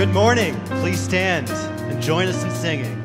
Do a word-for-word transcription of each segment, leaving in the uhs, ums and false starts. Good morning. Please stand and join us in singing.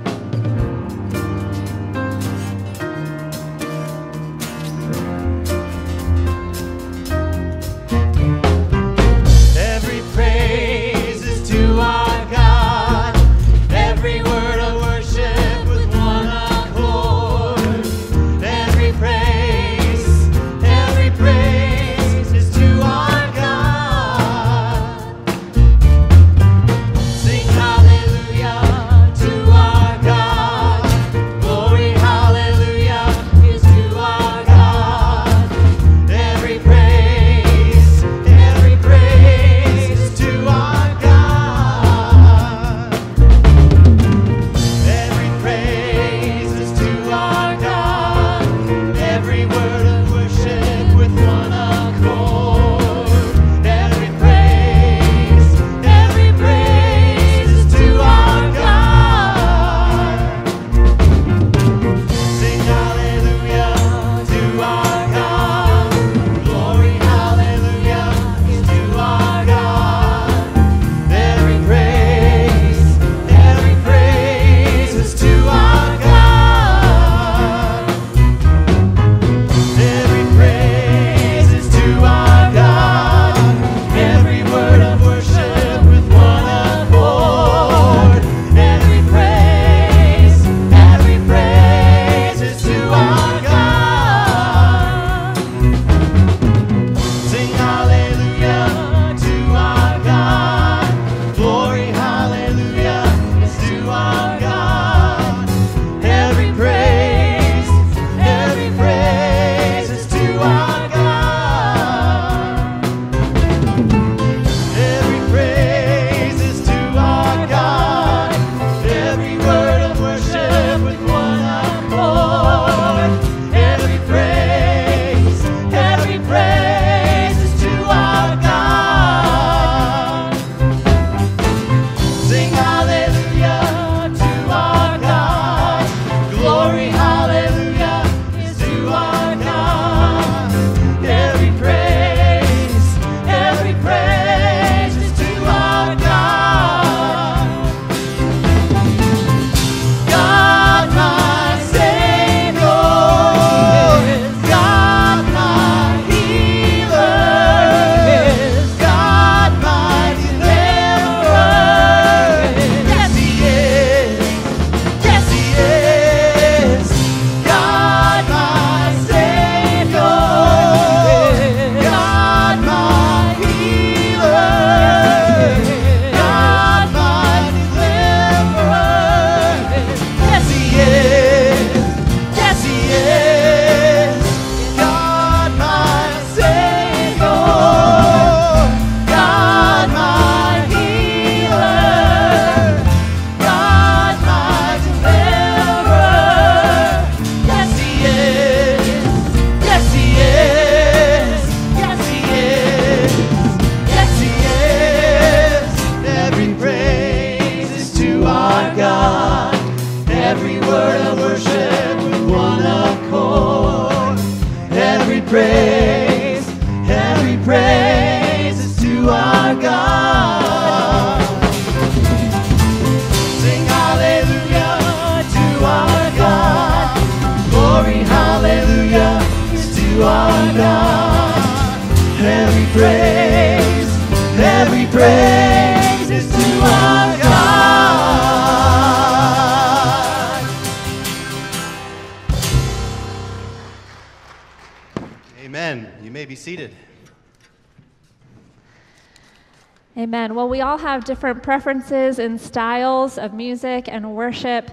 Have different preferences and styles of music and worship,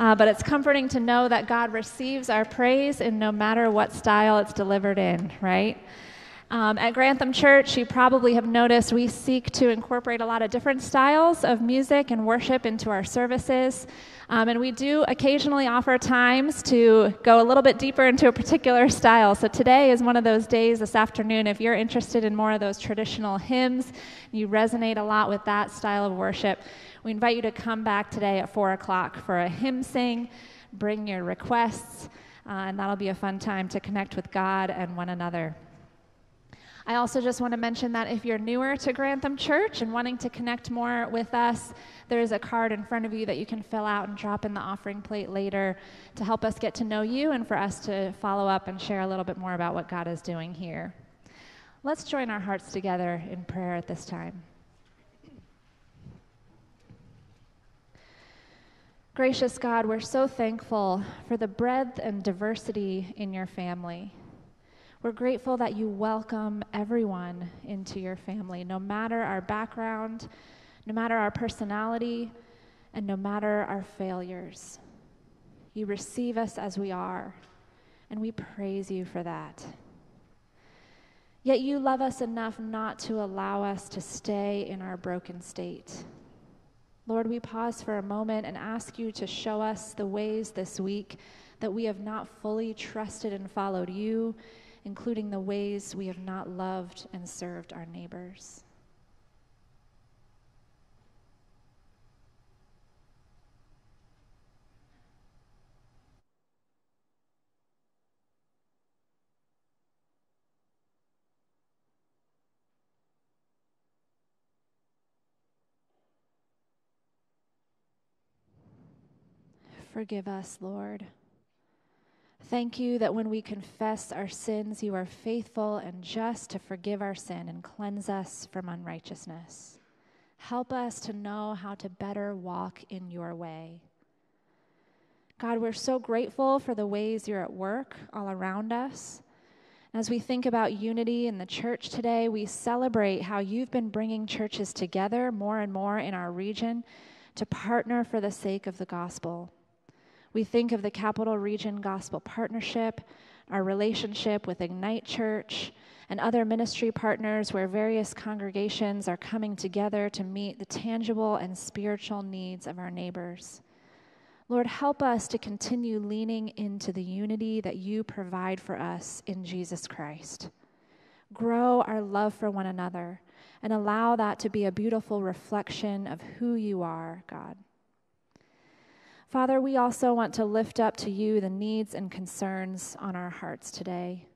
uh, but it's comforting to know that God receives our praise in no matter what style it's delivered in, right? Um, at Grantham Church, you probably have noticed we seek to incorporate a lot of different styles of music and worship into our services, um, and we do occasionally offer times to go a little bit deeper into a particular style. So today is one of those days this afternoon. If you're interested in more of those traditional hymns, you resonate a lot with that style of worship, we invite you to come back today at four o'clock for a hymn sing, bring your requests, uh, and that'll be a fun time to connect with God and one another. I also just want to mention that if you're newer to Grantham Church and wanting to connect more with us, there is a card in front of you that you can fill out and drop in the offering plate later to help us get to know you and for us to follow up and share a little bit more about what God is doing here. Let's join our hearts together in prayer at this time. Gracious God, we're so thankful for the breadth and diversity in your family. We're grateful that you welcome everyone into your family, no matter our background, no matter our personality, and no matter our failures. You receive us as we are, and we praise you for that. Yet you love us enough not to allow us to stay in our broken state. Lord, we pause for a moment and ask you to show us the ways this week that we have not fully trusted and followed you, including the ways we have not loved and served our neighbors. Forgive us, Lord. Thank you that when we confess our sins, you are faithful and just to forgive our sin and cleanse us from unrighteousness. Help us to know how to better walk in your way. God, we're so grateful for the ways you're at work all around us. As we think about unity in the church today, we celebrate how you've been bringing churches together more and more in our region to partner for the sake of the gospel. We think of the Capital Region Gospel Partnership, our relationship with Ignite Church, and other ministry partners where various congregations are coming together to meet the tangible and spiritual needs of our neighbors. Lord, help us to continue leaning into the unity that you provide for us in Jesus Christ. Grow our love for one another and allow that to be a beautiful reflection of who you are, God. Father, we also want to lift up to you the needs and concerns on our hearts today.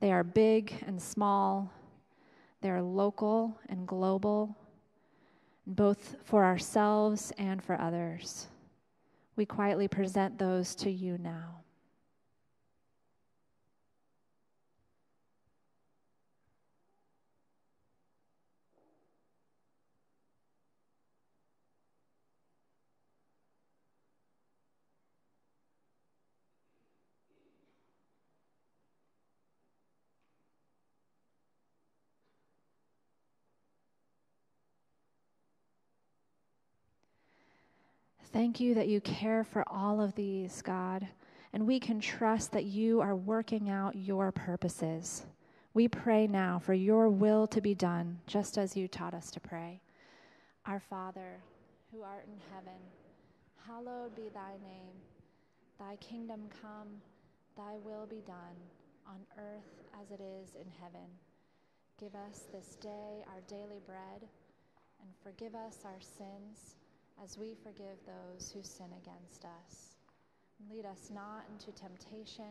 They are big and small. They are local and global, both for ourselves and for others. We quietly present those to you now. Thank you that you care for all of these, God, and we can trust that you are working out your purposes. We pray now for your will to be done, just as you taught us to pray. Our Father, who art in heaven, hallowed be thy name. Thy kingdom come, thy will be done, on earth as it is in heaven. Give us this day our daily bread, and forgive us our sins, as we forgive those who sin against us. Lead us not into temptation,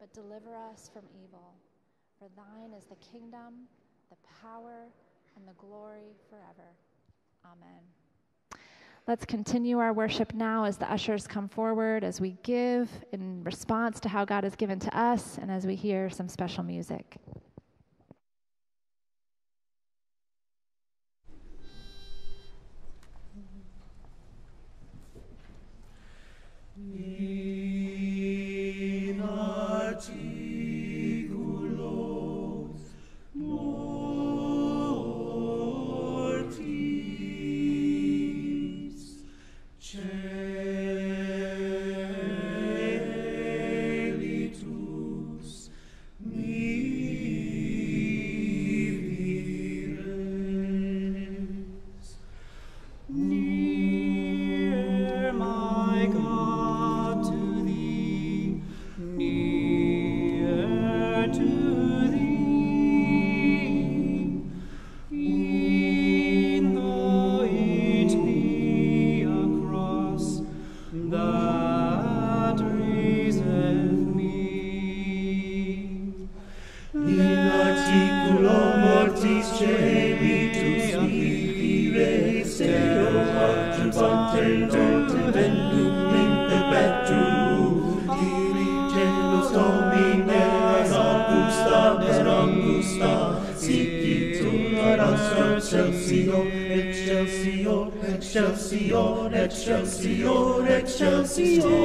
but deliver us from evil. For thine is the kingdom, the power, and the glory forever. Amen. Let's continue our worship now as the ushers come forward, as we give in response to how God has given to us, and as we hear some special music. Near my God to Excelsior, Excelsior, Excelsior, Excelsior,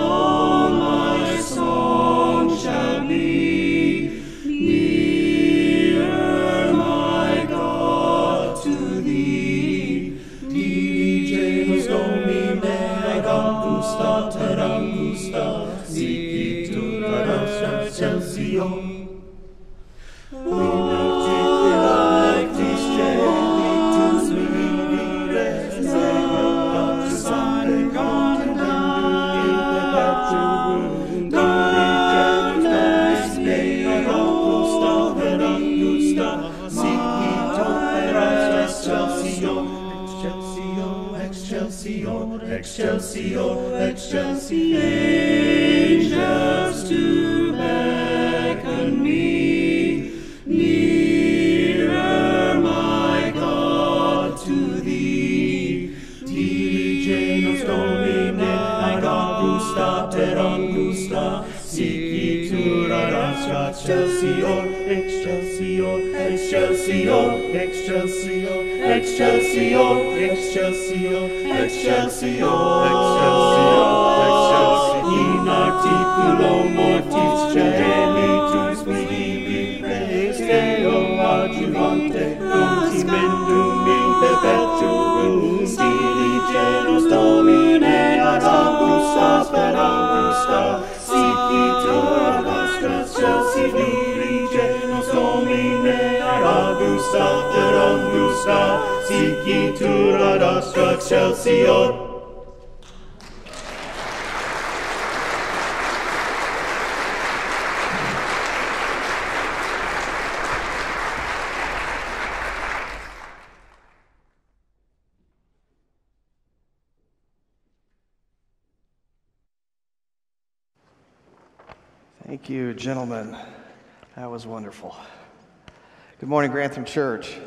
all my song shall be nearer, my God, to thee. Dj Domine, Augusta, Terangusta, Zikitura, Excelsior. Excelsior, Excelsior, angels to beckon me, nearer, my God, to thee. Dirigenos Domine, Augusta, Terangusta, Sicitura, Rastra, Excelsior, Excelsior, Excelsior, Excelsior, Excelsior, Excelsior, Excelsior, Excelsior, in articulo mortis celitus mihi res Deo adjuvante, contimendum in perpetuum, dirigenus Domine ad Augusta Sperangusta, sicitura nostra Excelsi dirigenus Domine ad Augusta Sperangusta, Sigitura Dastra Excelsior. Thank you, gentlemen. That was wonderful. Good morning, Grantham Church.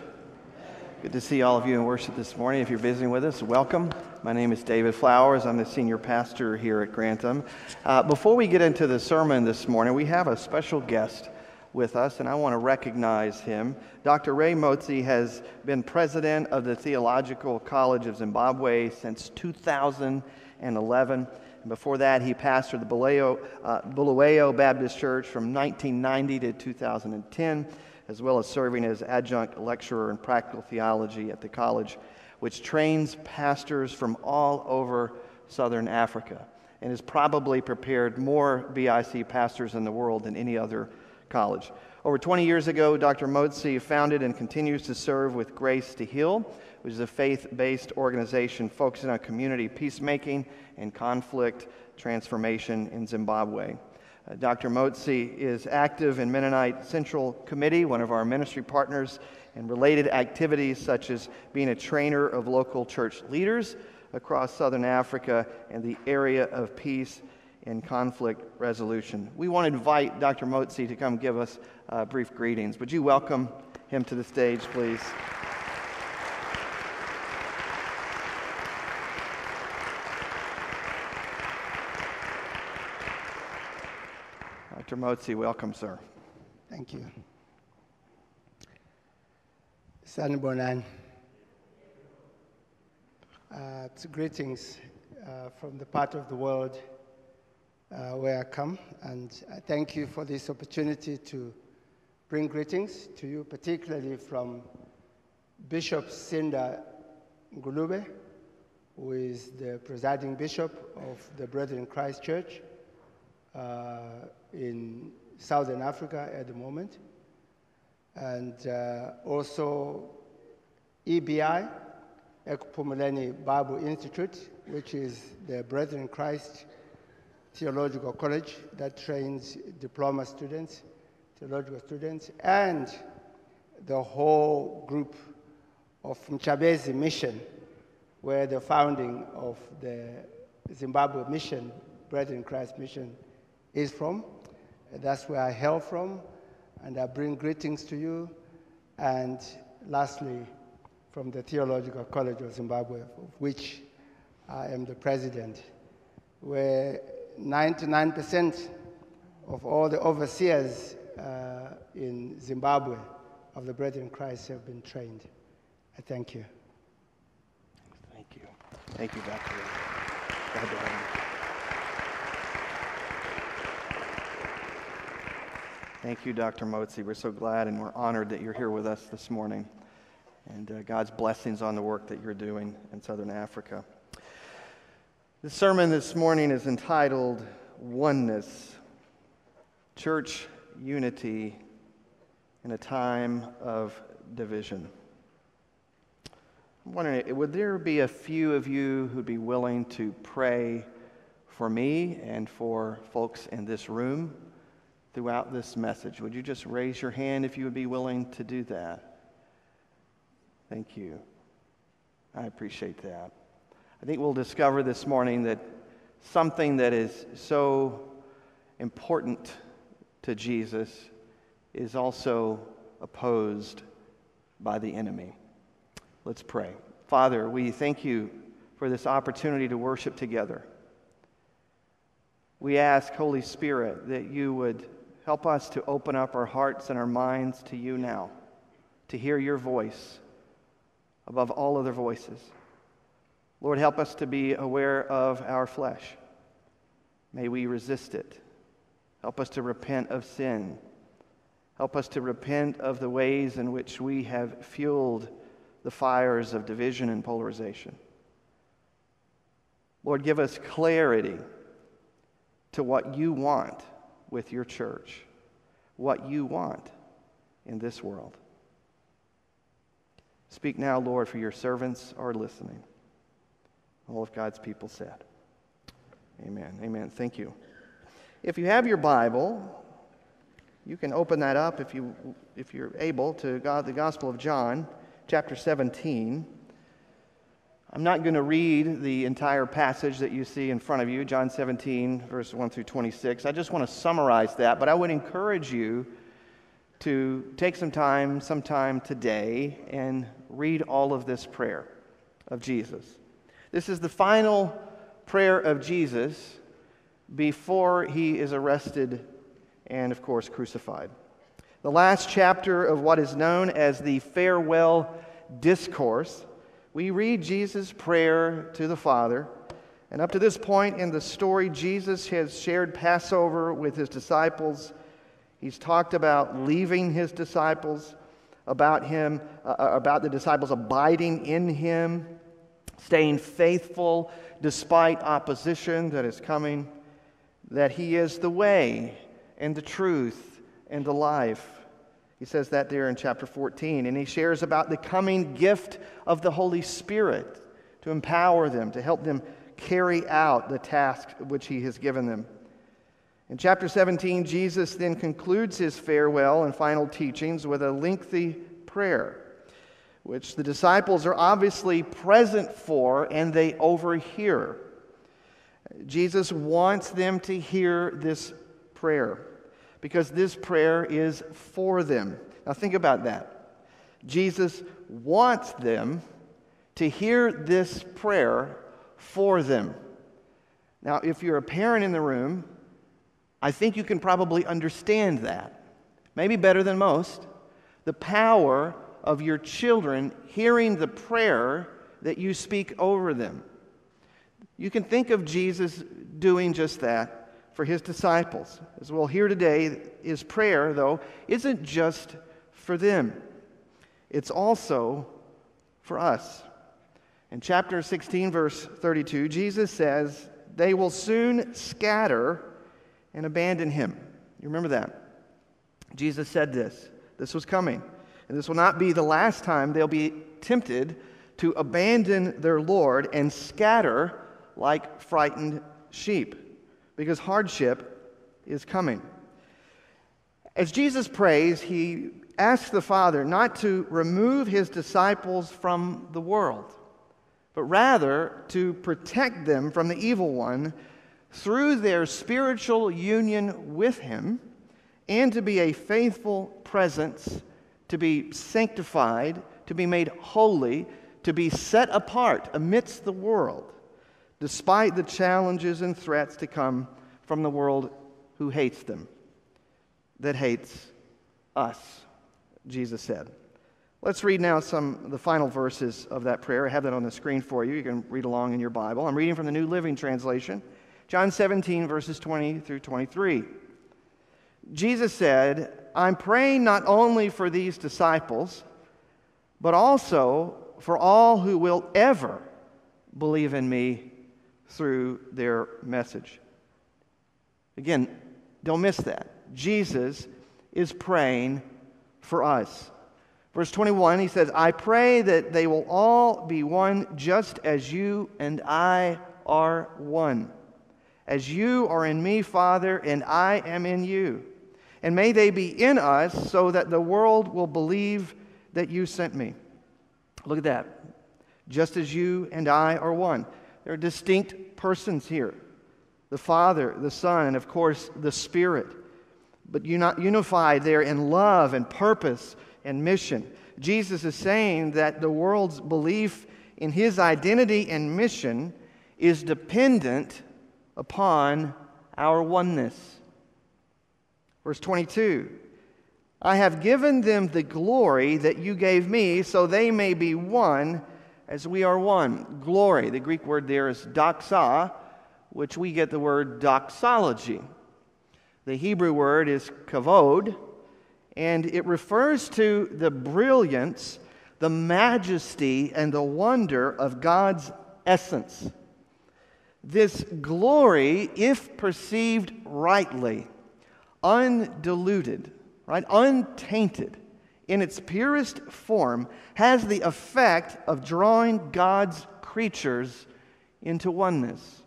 Good to see all of you in worship this morning. If you're visiting with us, welcome. My name is David Flowers. I'm the senior pastor here at Grantham. Uh, before we get into the sermon this morning, we have a special guest with us, and I want to recognize him. Doctor Ray Motsi has been president of the Theological College of Zimbabwe since two thousand eleven. And before that, he pastored the Bulawayo, uh, Bulawayo Baptist Church from nineteen ninety to two thousand ten. As well as serving as adjunct lecturer in practical theology at the college, which trains pastors from all over southern Africa and has probably prepared more B I C pastors in the world than any other college. Over twenty years ago, Doctor Motsi founded and continues to serve with Grace to Heal, which is a faith-based organization focusing on community peacemaking and conflict transformation in Zimbabwe. Uh, Doctor Motsi is active in Mennonite Central Committee, one of our ministry partners, and related activities such as being a trainer of local church leaders across southern Africa and the area of peace and conflict resolution. We want to invite Doctor Motsi to come give us uh, brief greetings. Would you welcome him to the stage, please? Doctor Motsi, welcome, sir. Thank you. Sanibonani. Uh, greetings uh, from the part of the world uh, where I come, and I thank you for this opportunity to bring greetings to you, particularly from Bishop Sinda Ngulube, who is the presiding bishop of the Brethren in Christ Church, Uh, in Southern Africa at the moment, and uh, also E B I, Ekupumuleni Bible Institute, which is the Brethren in Christ Theological College that trains diploma students, theological students, and the whole group of Mchabezi Mission, where the founding of the Zimbabwe Mission, Brethren in Christ Mission, is from. That's where I hail from, and I bring greetings to you. And lastly, from the Theological College of Zimbabwe, of which I am the president, where ninety-nine percent of all the overseers uh, in Zimbabwe of the Brethren in Christ have been trained. I thank you. Thank you. Thank you, Doctor Ray. God bless you. Thank you, Doctor Motsi. We're so glad and we're honored that you're here with us this morning. And uh, God's blessings on the work that you're doing in Southern Africa. The sermon this morning is entitled Oneness, Church Unity in a Time of Division. I'm wondering, would there be a few of you who'd be willing to pray for me and for folks in this room throughout this message? Would you just raise your hand if you would be willing to do that? Thank you. I appreciate that. I think we'll discover this morning that something that is so important to Jesus is also opposed by the enemy. Let's pray. Father, we thank you for this opportunity to worship together. We ask, Holy Spirit, that you would help us to open up our hearts and our minds to you now, to hear your voice above all other voices. Lord, help us to be aware of our flesh. May we resist it. Help us to repent of sin. Help us to repent of the ways in which we have fueled the fires of division and polarization. Lord, give us clarity to what you want with your church, what you want in this world. Speak now, Lord, for your servants are listening. All of God's people said, amen. Amen. Thank you. If you have your Bible, you can open that up if, you, if you're able to God, the Gospel of John, chapter seventeen. I'm not going to read the entire passage that you see in front of you, John seventeen, verse one through twenty-six. I just want to summarize that, but I would encourage you to take some time, sometime today, and read all of this prayer of Jesus. This is the final prayer of Jesus before he is arrested and, of course, crucified. The last chapter of what is known as the Farewell Discourse, we read Jesus' prayer to the Father, and up to this point in the story, Jesus has shared Passover with his disciples. He's talked about leaving his disciples, about him, uh, about the disciples abiding in him, staying faithful despite opposition that is coming, that he is the way and the truth and the life. He says that there in chapter fourteen, and he shares about the coming gift of the Holy Spirit to empower them, to help them carry out the task which he has given them. In chapter seventeen, Jesus then concludes his farewell and final teachings with a lengthy prayer, which the disciples are obviously present for, and they overhear. Jesus wants them to hear this prayer, because this prayer is for them. Now think about that. Jesus wants them to hear this prayer for them. Now, if you're a parent in the room, I think you can probably understand that, maybe better than most, the power of your children hearing the prayer that you speak over them. You can think of Jesus doing just that for his disciples. As we'll hear today, his prayer, though, isn't just for them. It's also for us. In chapter sixteen, verse thirty-two, Jesus says, "They will soon scatter and abandon him." You remember that? Jesus said this. This was coming. And this will not be the last time they'll be tempted to abandon their Lord and scatter like frightened sheep, because hardship is coming. As Jesus prays, he asks the Father not to remove his disciples from the world, but rather to protect them from the evil one through their spiritual union with him, and to be a faithful presence, to be sanctified, to be made holy, to be set apart amidst the world, despite the challenges and threats to come from the world who hates them. that hates us, Jesus said. Let's read now some of the final verses of that prayer. I have that on the screen for you. You can read along in your Bible. I'm reading from the New Living Translation, John seventeen, verses twenty through twenty-three. Jesus said, I'm praying not only for these disciples, but also for all who will ever believe in me through their message. Again, don't miss that. Jesus is praying for us. Verse twenty-one, he says, I pray that they will all be one just as you and I are one. As you are in me, Father, and I am in you. And may they be in us so that the world will believe that you sent me. Look at that. Just as you and I are one. There are distinct persons here. The Father, the Son, and of course the Spirit. But unified there in love and purpose and mission. Jesus is saying that the world's belief in his identity and mission is dependent upon our oneness. Verse twenty-two, I have given them the glory that you gave me, so they may be one as we are one. Glory, the Greek word there is doxa, which we get the word doxology. The Hebrew word is kavod, and it refers to the brilliance, the majesty, and the wonder of God's essence. This glory, if perceived rightly, undiluted, right, untainted, in its purest form, has the effect of drawing God's creatures into oneness.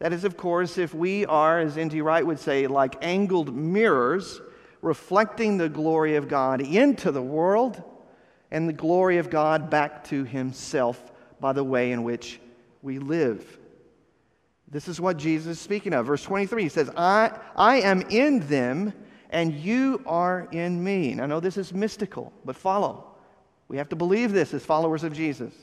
That is, of course, if we are, as N T Wright would say, like angled mirrors, reflecting the glory of God into the world and the glory of God back to himself by the way in which we live. This is what Jesus is speaking of. Verse twenty-three, he says, I, I am in them and you are in me. Now, I know this is mystical, but follow. We have to believe this as followers of Jesus.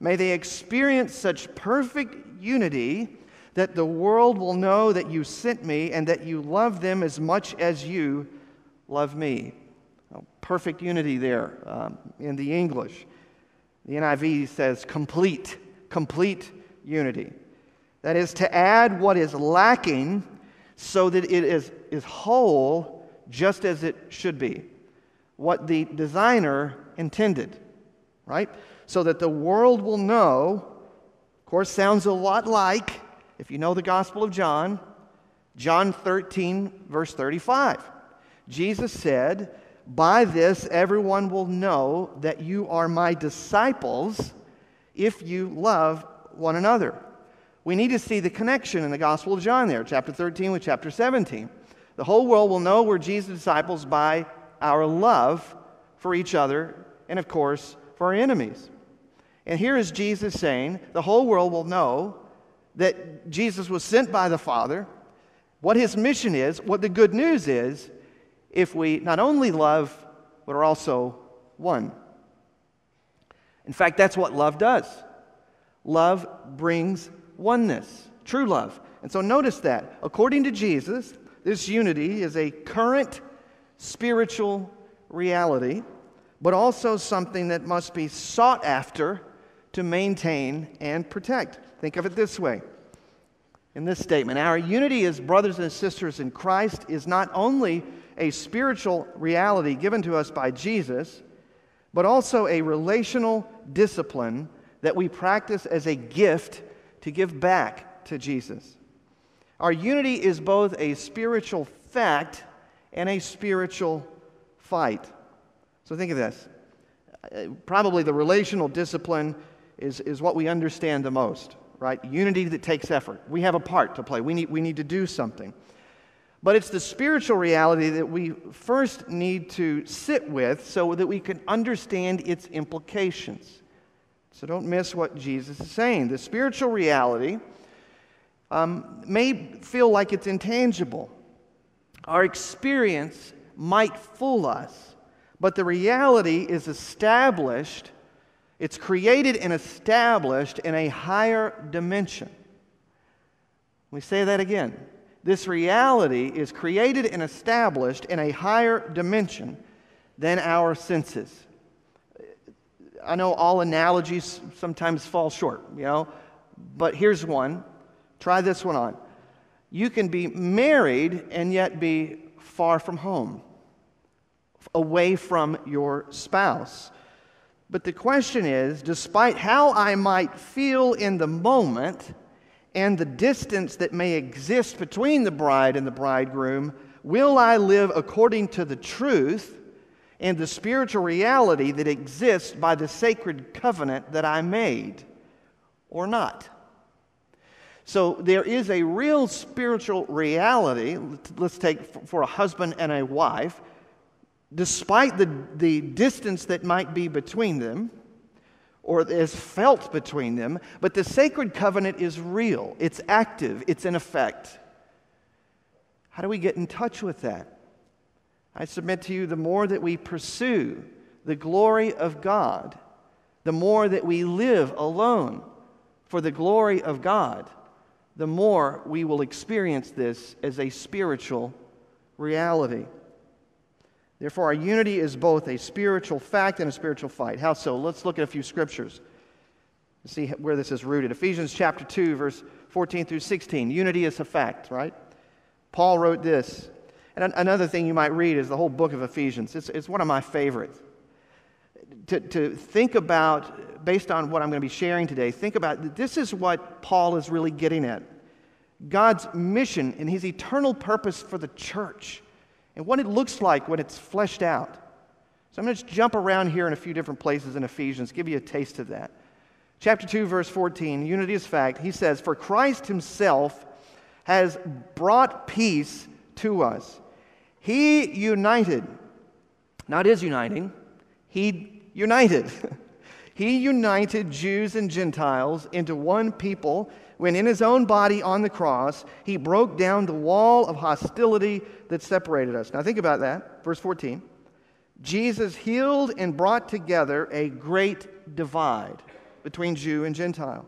May they experience such perfect unity that the world will know that you sent me and that you love them as much as you love me. Oh, perfect unity there um, in the English. The N I V says complete, complete unity. That is to add what is lacking so that it is, is whole just as it should be. What the designer intended, right? So that the world will know, of course, sounds a lot like, if you know the Gospel of John, John thirteen, verse thirty-five, Jesus said, by this everyone will know that you are my disciples if you love one another. We need to see the connection in the Gospel of John there, chapter thirteen with chapter seventeen. The whole world will know we're Jesus' disciples by our love for each other and, of course, for our enemies. And here is Jesus saying, the whole world will know that Jesus was sent by the Father, what his mission is, what the good news is, if we not only love, but are also one. In fact, that's what love does. Love brings oneness, true love. And so notice that, according to Jesus, this unity is a current spiritual reality, but also something that must be sought after to maintain and protect. Think of it this way, in this statement, our unity as brothers and sisters in Christ is not only a spiritual reality given to us by Jesus, but also a relational discipline that we practice as a gift to give back to Jesus. Our unity is both a spiritual fact and a spiritual fight. So think of this, probably the relational discipline is, is what we understand the most. Right? Unity that takes effort. We have a part to play. We need, we need to do something. But it's the spiritual reality that we first need to sit with so that we can understand its implications. So don't miss what Jesus is saying. The spiritual reality um, may feel like it's intangible. Our experience might fool us, but the reality is established. It's created and established in a higher dimension. Let me say that again. this reality is created and established in a higher dimension than our senses. I know all analogies sometimes fall short, you know, but here's one. Try this one on. You can be married and yet be far from home, away from your spouse. But the question is, despite how I might feel in the moment and the distance that may exist between the bride and the bridegroom, will I live according to the truth and the spiritual reality that exists by the sacred covenant that I made, or not? So there is a real spiritual reality, let's take for a husband and a wife, despite the, the distance that might be between them, or is felt between them, but the sacred covenant is real, it's active, it's in effect. How do we get in touch with that? I submit to you, the more that we pursue the glory of God, the more that we live alone for the glory of God, the more we will experience this as a spiritual reality. Therefore, our unity is both a spiritual fact and a spiritual fight. How so? Let's look at a few scriptures to see where this is rooted. Ephesians chapter two, verse fourteen through sixteen. Unity is a fact, right? Paul wrote this. And another thing you might read is the whole book of Ephesians. It's, it's one of my favorites. To, to think about, based on what I'm going to be sharing today, think about, this is what Paul is really getting at. God's mission and his eternal purpose for the church and what it looks like when it's fleshed out. So I'm going to just jump around here in a few different places in Ephesians, give you a taste of that. Chapter two, verse fourteen, unity is fact. He says, "For Christ himself has brought peace to us. He united," not is uniting, he united. "He united Jews and Gentiles into one people when in his own body on the cross he broke down the wall of hostility that separated us." Now think about that, verse fourteen. "Jesus healed and brought together a great divide between Jew and Gentile."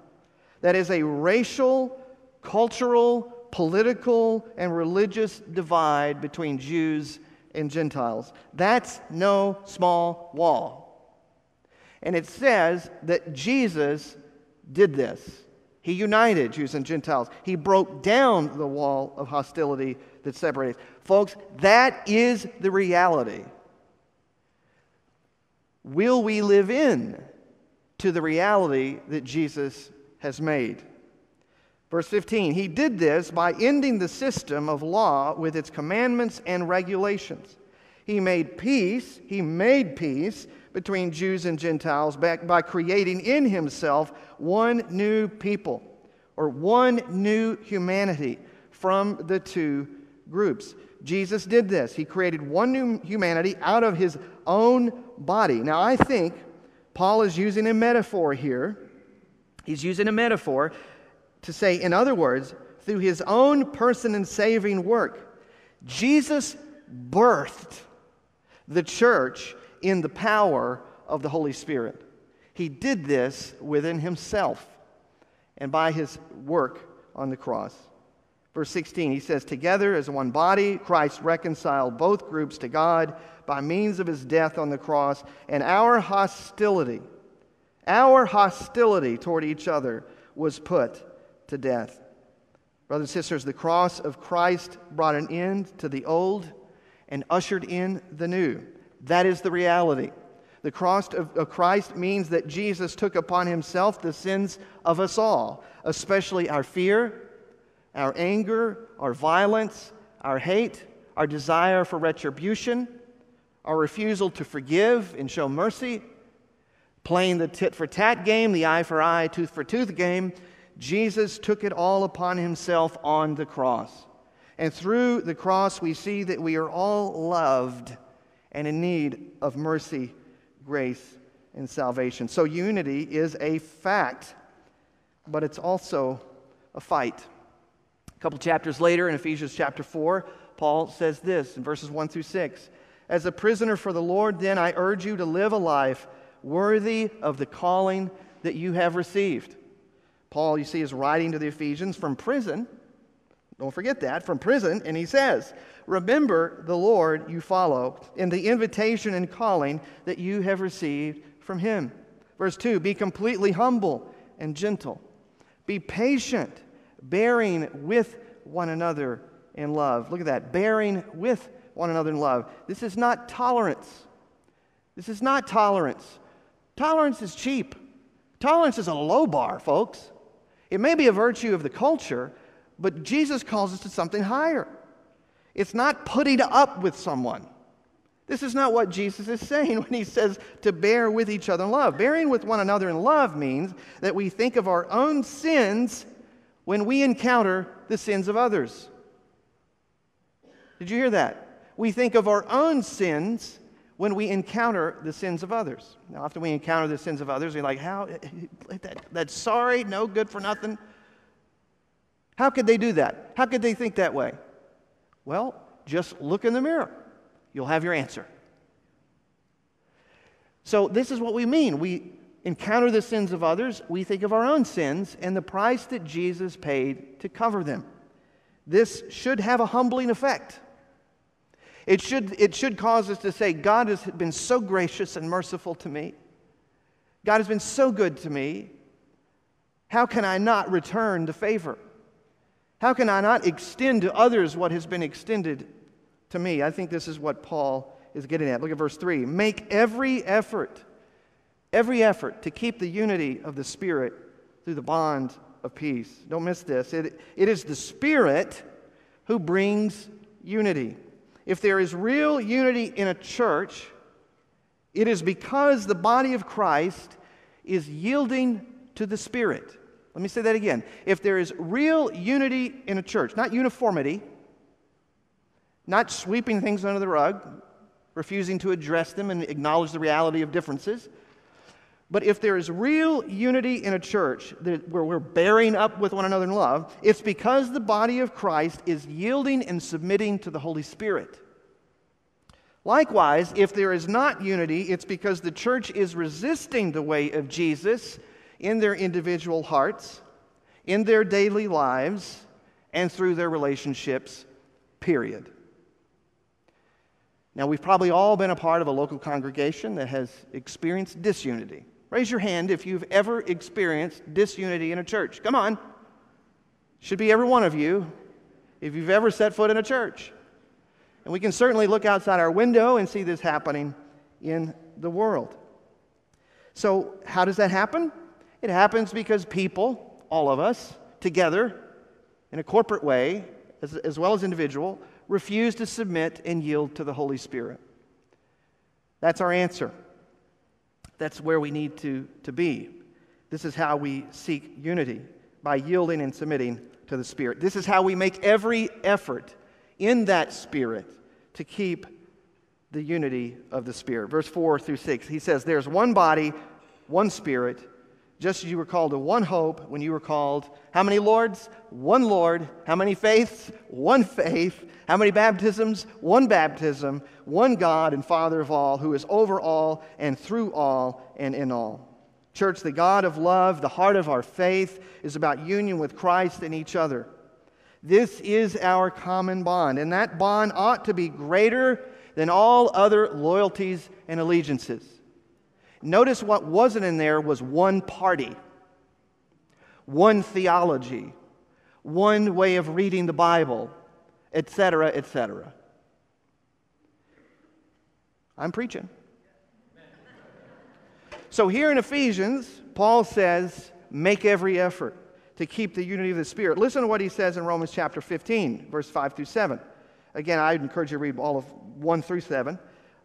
That is a racial, cultural, political and religious divide between Jews and Gentiles. That's no small wall. And it says that Jesus did this. He united Jews and Gentiles. He broke down the wall of hostility that separates. Folks, that is the reality. Will we live in to the reality that Jesus has made? Verse fifteen, "He did this by ending the system of law with its commandments and regulations. He made peace, he made peace between Jews and Gentiles by creating in himself one new people," or one new humanity from the two groups. Jesus did this. He created one new humanity out of his own body. Now I think Paul is using a metaphor here. He's using a metaphor to say, in other words, through his own person and saving work, Jesus birthed the church in the power of the Holy Spirit. He did this within himself and by his work on the cross. Verse sixteen, he says, "Together as one body, Christ reconciled both groups to God by means of his death on the cross, and our hostility, our hostility toward each other was put to death." Brothers and sisters, the cross of Christ brought an end to the old and ushered in the new. That is the reality. The cross of Christ means that Jesus took upon himself the sins of us all, especially our fear, our anger, our violence, our hate, our desire for retribution, our refusal to forgive and show mercy, playing the tit-for-tat game, the eye-for-eye, tooth-for-tooth game. Jesus took it all upon himself on the cross. And through the cross, we see that we are all loved and in need of mercy, grace, and salvation. So unity is a fact, but it's also a fight. A couple chapters later, in Ephesians chapter four, Paul says this in verses one through six. "As a prisoner for the Lord, then, I urge you to live a life worthy of the calling that you have received." Paul, you see, is writing to the Ephesians from prison. Don't forget that, from prison. And he says, remember the Lord you follow in the invitation and calling that you have received from him. Verse two, be completely humble and gentle. Be patient, bearing with one another in love. Look at that, bearing with one another in love. This is not tolerance. This is not tolerance. Tolerance is cheap. Tolerance is a low bar, folks. It may be a virtue of the culture, but Jesus calls us to something higher. It's not putting up with someone. This is not what Jesus is saying when he says to bear with each other in love. Bearing with one another in love means that we think of our own sins when we encounter the sins of others. Did you hear that? We think of our own sins when we encounter the sins of others. Now, often we encounter the sins of others, we're like, how? That, that's sorry, no good for nothing. How could they do that? How could they think that way? Well, just look in the mirror. You'll have your answer. So this is what we mean. We encounter the sins of others, we think of our own sins and the price that Jesus paid to cover them. This should have a humbling effect. It should, it should cause us to say, God has been so gracious and merciful to me. God has been so good to me. How can I not return the favor? How can I not extend to others what has been extended to me? I think this is what Paul is getting at. Look at verse three. Make every effort, every effort to keep the unity of the Spirit through the bond of peace. Don't miss this. It, it is the Spirit who brings unity. If there is real unity in a church, it is because the body of Christ is yielding to the Spirit. Let me say that again. If there is real unity in a church, not uniformity, not sweeping things under the rug, refusing to address them and acknowledge the reality of differences, but if there is real unity in a church where we're bearing up with one another in love, it's because the body of Christ is yielding and submitting to the Holy Spirit. Likewise, if there is not unity, it's because the church is resisting the way of Jesus in their individual hearts, in their daily lives, and through their relationships, period. Now, we've probably all been a part of a local congregation that has experienced disunity. Raise your hand if you've ever experienced disunity in a church. Come on. Should be every one of you if you've ever set foot in a church. And we can certainly look outside our window and see this happening in the world. So how does that happen? It happens because people, all of us, together in a corporate way, as, as well as individual, refuse to submit and yield to the Holy Spirit. That's our answer. That's where we need to, to be. This is how we seek unity, by yielding and submitting to the Spirit. This is how we make every effort in that Spirit to keep the unity of the Spirit. Verse four through six, he says, there's one body, one Spirit, just as you were called to one hope when you were called. How many Lords? One Lord. How many faiths? One faith. How many baptisms? One baptism. One God and Father of all, who is over all and through all and in all. Church, the God of love, the heart of our faith, is about union with Christ and each other. This is our common bond, and that bond ought to be greater than all other loyalties and allegiances. Notice what wasn't in there was one party, one theology, one way of reading the Bible, et cetera, et cetera. I'm preaching. So here in Ephesians, Paul says, make every effort to keep the unity of the Spirit. Listen to what he says in Romans chapter fifteen, verse five through seven. Again, I would encourage you to read all of one through seven.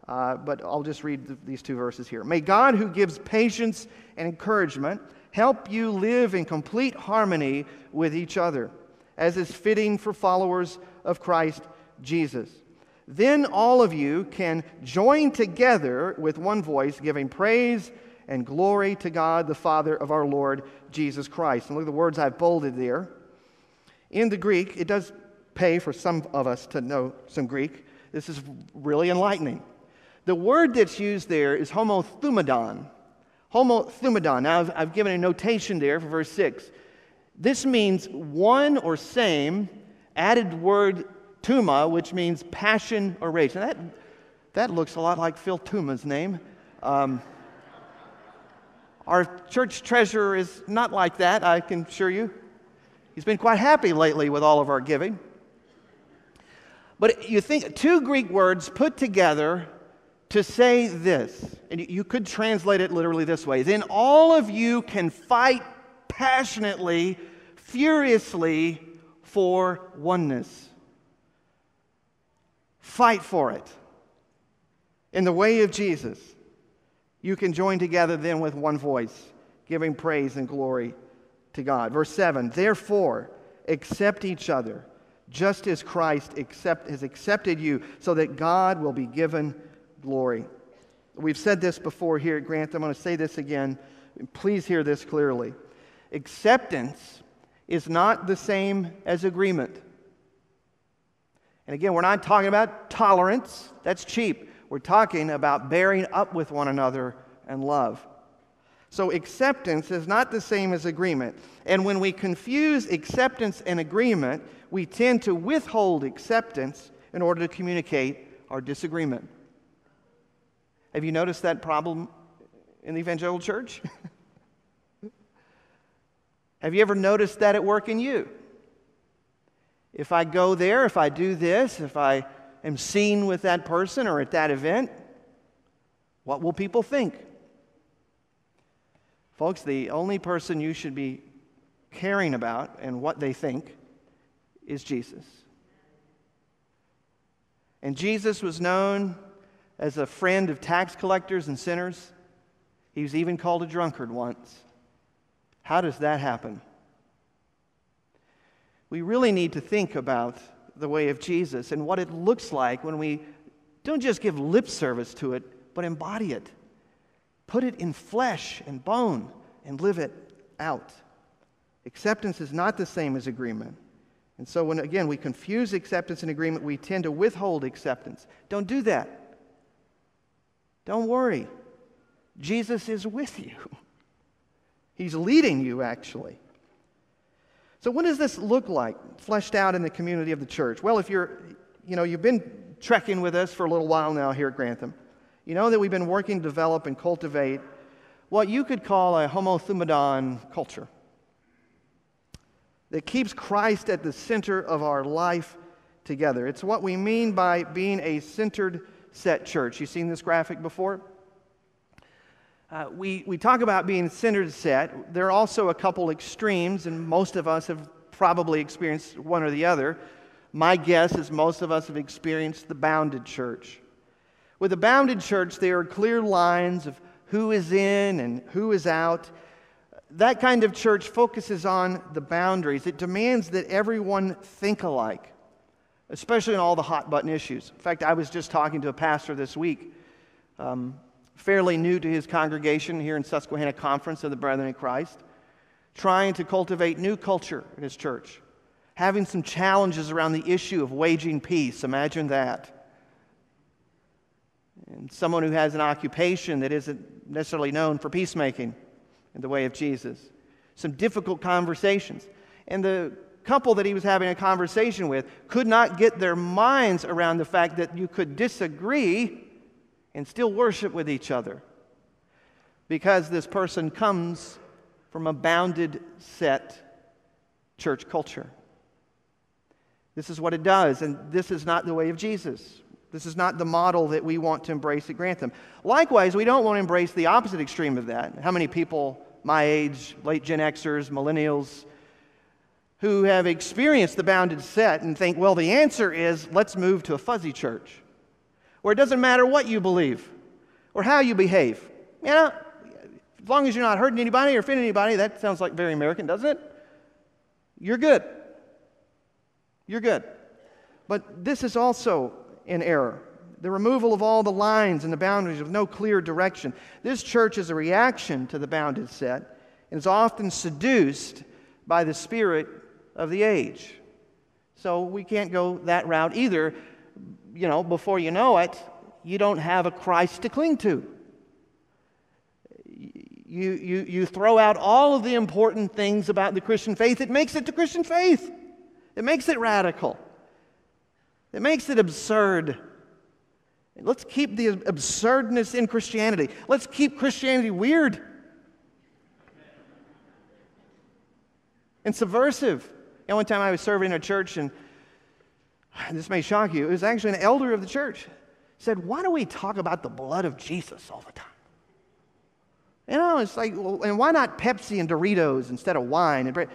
Uh, but I'll just read th- these two verses here. May God, who gives patience and encouragement, help you live in complete harmony with each other, as is fitting for followers of Christ Jesus. Then all of you can join together with one voice, giving praise and glory to God, the Father of our Lord Jesus Christ. And look at the words I've bolded there. In the Greek, it does pay for some of us to know some Greek. This is really enlightening. The word that's used there is homothumadon. Homothumadon. Now, I've, I've given a notation there for verse six. This means one or same, added word tuma, which means passion or rage. Now that, that looks a lot like Phil Tuma's name. Um, our church treasurer is not like that, I can assure you. He's been quite happy lately with all of our giving. But you think two Greek words put together to say this, and you could translate it literally this way: then all of you can fight passionately, furiously for oneness. Fight for it. In the way of Jesus, you can join together then with one voice, giving praise and glory to God. Verse seven, therefore, accept each other, just as Christ accept, has accepted you, so that God will be given glory. We've said this before here at Grantham. I'm going to say this again. Please hear this clearly. Acceptance is not the same as agreement. And again, we're not talking about tolerance. That's cheap. We're talking about bearing up with one another and love. So acceptance is not the same as agreement. And when we confuse acceptance and agreement, we tend to withhold acceptance in order to communicate our disagreement. Have you noticed that problem in the evangelical church? Have you ever noticed that at work in you? If I go there, if I do this, if I am seen with that person or at that event, what will people think? Folks, the only person you should be caring about and what they think is Jesus. And Jesus was known as a friend of tax collectors and sinners. He was even called a drunkard once. How does that happen? We really need to think about the way of Jesus and what it looks like when we don't just give lip service to it, but embody it. Put it in flesh and bone and live it out. Acceptance is not the same as agreement. And so when, again, we confuse acceptance and agreement, we tend to withhold acceptance. Don't do that. Don't worry. Jesus is with you. He's leading you, actually. So what does this look like, fleshed out in the community of the church? Well, if you're, you know, you've been trekking with us for a little while now here at Grantham, you know that we've been working to develop and cultivate what you could call a homothumadon culture that keeps Christ at the center of our life together. It's what we mean by being a centered set church. You've seen this graphic before? Uh, we, we talk about being centered set. There are also a couple extremes, and most of us have probably experienced one or the other. My guess is most of us have experienced the bounded church. With a bounded church, there are clear lines of who is in and who is out. That kind of church focuses on the boundaries. It demands that everyone think alike, especially in all the hot-button issues. In fact, I was just talking to a pastor this week, um, fairly new to his congregation here in Susquehanna Conference of the Brethren in Christ, trying to cultivate new culture in his church, having some challenges around the issue of waging peace. Imagine that. And someone who has an occupation that isn't necessarily known for peacemaking in the way of Jesus. Some difficult conversations. And the couple that he was having a conversation with could not get their minds around the fact that you could disagree and still worship with each other because this person comes from a bounded set church culture. This is what it does, and this is not the way of Jesus. This is not the model that we want to embrace at Grantham. Likewise, we don't want to embrace the opposite extreme of that. How many people my age, late Gen Xers, millennials, who have experienced the bounded set and think, well, the answer is let's move to a fuzzy church where it doesn't matter what you believe or how you behave. You know, as long as you're not hurting anybody or offending anybody, that sounds like very American, doesn't it? You're good. You're good. But this is also in error. The removal of all the lines and the boundaries of no clear direction. This church is a reaction to the bounded set and is often seduced by the spirit of the age. So we can't go that route either. You know, before you know it, you don't have a Christ to cling to. You, you, you throw out all of the important things about the Christian faith. It makes it the Christian faith. It makes it radical. It makes it absurd. Let's keep the absurdness in Christianity. Let's keep Christianity weird and subversive. And one time I was serving in a church, and, and this may shock you, it was actually an elder of the church said, "Why do we talk about the blood of Jesus all the time?" You know, it's like, well, and why not Pepsi and Doritos instead of wine and bread?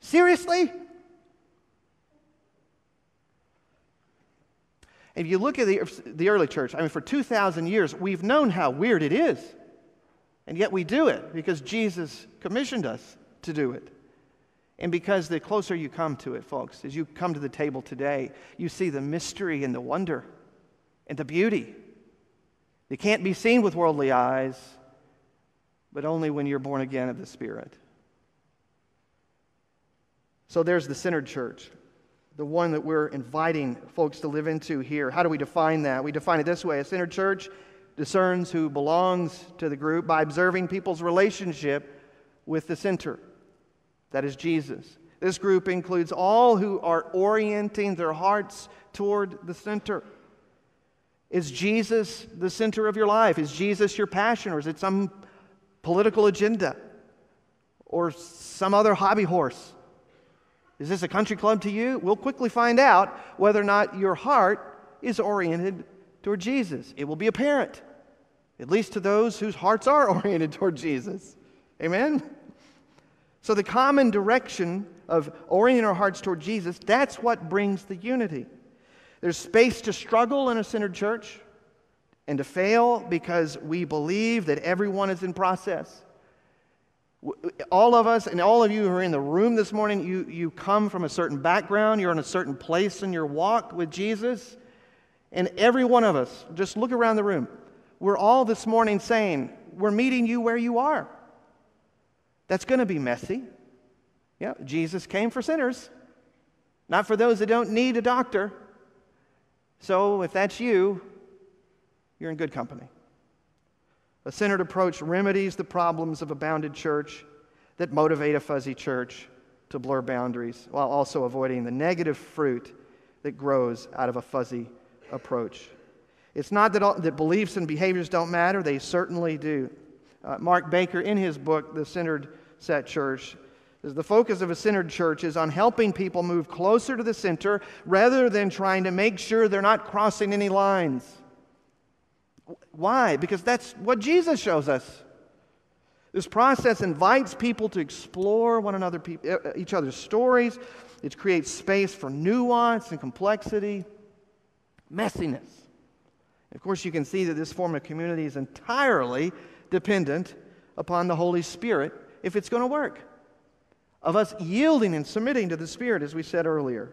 Seriously? If you look at the, the early church, I mean, for two thousand years, we've known how weird it is. And yet we do it because Jesus commissioned us to do it. And because the closer you come to it, folks, as you come to the table today, you see the mystery and the wonder and the beauty. It can't be seen with worldly eyes, but only when you're born again of the Spirit. So there's the centered church, the one that we're inviting folks to live into here. How do we define that? We define it this way. A centered church discerns who belongs to the group by observing people's relationship with the center. That is Jesus. This group includes all who are orienting their hearts toward the center. Is Jesus the center of your life? Is Jesus your passion, or is it some political agenda or some other hobby horse? Is this a country club to you? We'll quickly find out whether or not your heart is oriented toward Jesus. It will be apparent, at least to those whose hearts are oriented toward Jesus. Amen? So the common direction of orienting our hearts toward Jesus, that's what brings the unity. There's space to struggle in a centered church and to fail because we believe that everyone is in process. All of us and all of you who are in the room this morning, you, you come from a certain background, you're in a certain place in your walk with Jesus, and every one of us, just look around the room, we're all this morning saying, we're meeting you where you are. That's going to be messy. Yeah, Jesus came for sinners, not for those that don't need a doctor. So if that's you, you're in good company. A centered approach remedies the problems of a bounded church that motivate a fuzzy church to blur boundaries while also avoiding the negative fruit that grows out of a fuzzy approach. It's not that, all, that beliefs and behaviors don't matter. They certainly do. Uh, Mark Baker, in his book, The Centered Set Church, says the focus of a centered church is on helping people move closer to the center rather than trying to make sure they're not crossing any lines. Why? Because that's what Jesus shows us. This process invites people to explore one another, each other's stories. It creates space for nuance and complexity, messiness. Of course, you can see that this form of community is entirely dependent upon the Holy Spirit if it's going to work, of us yielding and submitting to the Spirit, as we said earlier.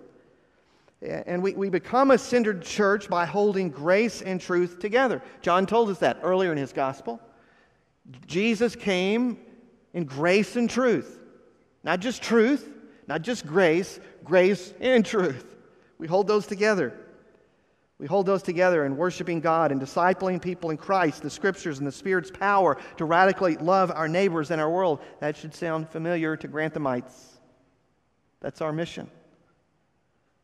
And we, we become a centered church by holding grace and truth together. John told us that earlier in his gospel. Jesus came in grace and truth. Not just truth, not just grace, grace and truth. We hold those together. We hold those together in worshiping God and discipling people in Christ, the Scriptures, and the Spirit's power to radically love our neighbors and our world. That should sound familiar to Granthamites. That's our mission.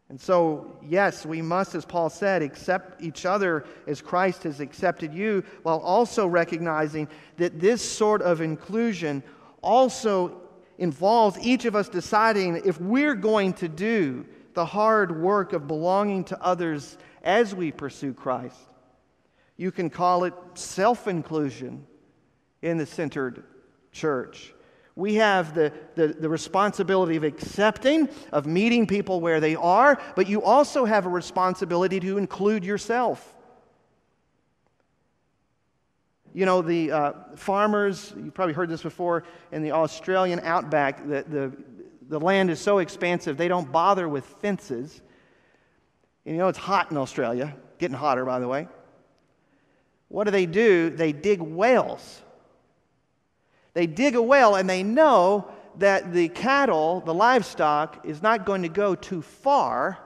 And so, yes, we must, as Paul said, accept each other as Christ has accepted you, while also recognizing that this sort of inclusion also involves each of us deciding if we're going to do the hard work of belonging to others as we pursue Christ. You can call it self-inclusion in the centered church. We have the, the, the responsibility of accepting, of meeting people where they are, but you also have a responsibility to include yourself. You know, the uh, farmers, you've probably heard this before, in the Australian outback, the, the, the land is so expansive, they don't bother with fences. And you know, it's hot in Australia, getting hotter, by the way. What do they do? They dig wells. They dig a well, and they know that the cattle, the livestock, is not going to go too far.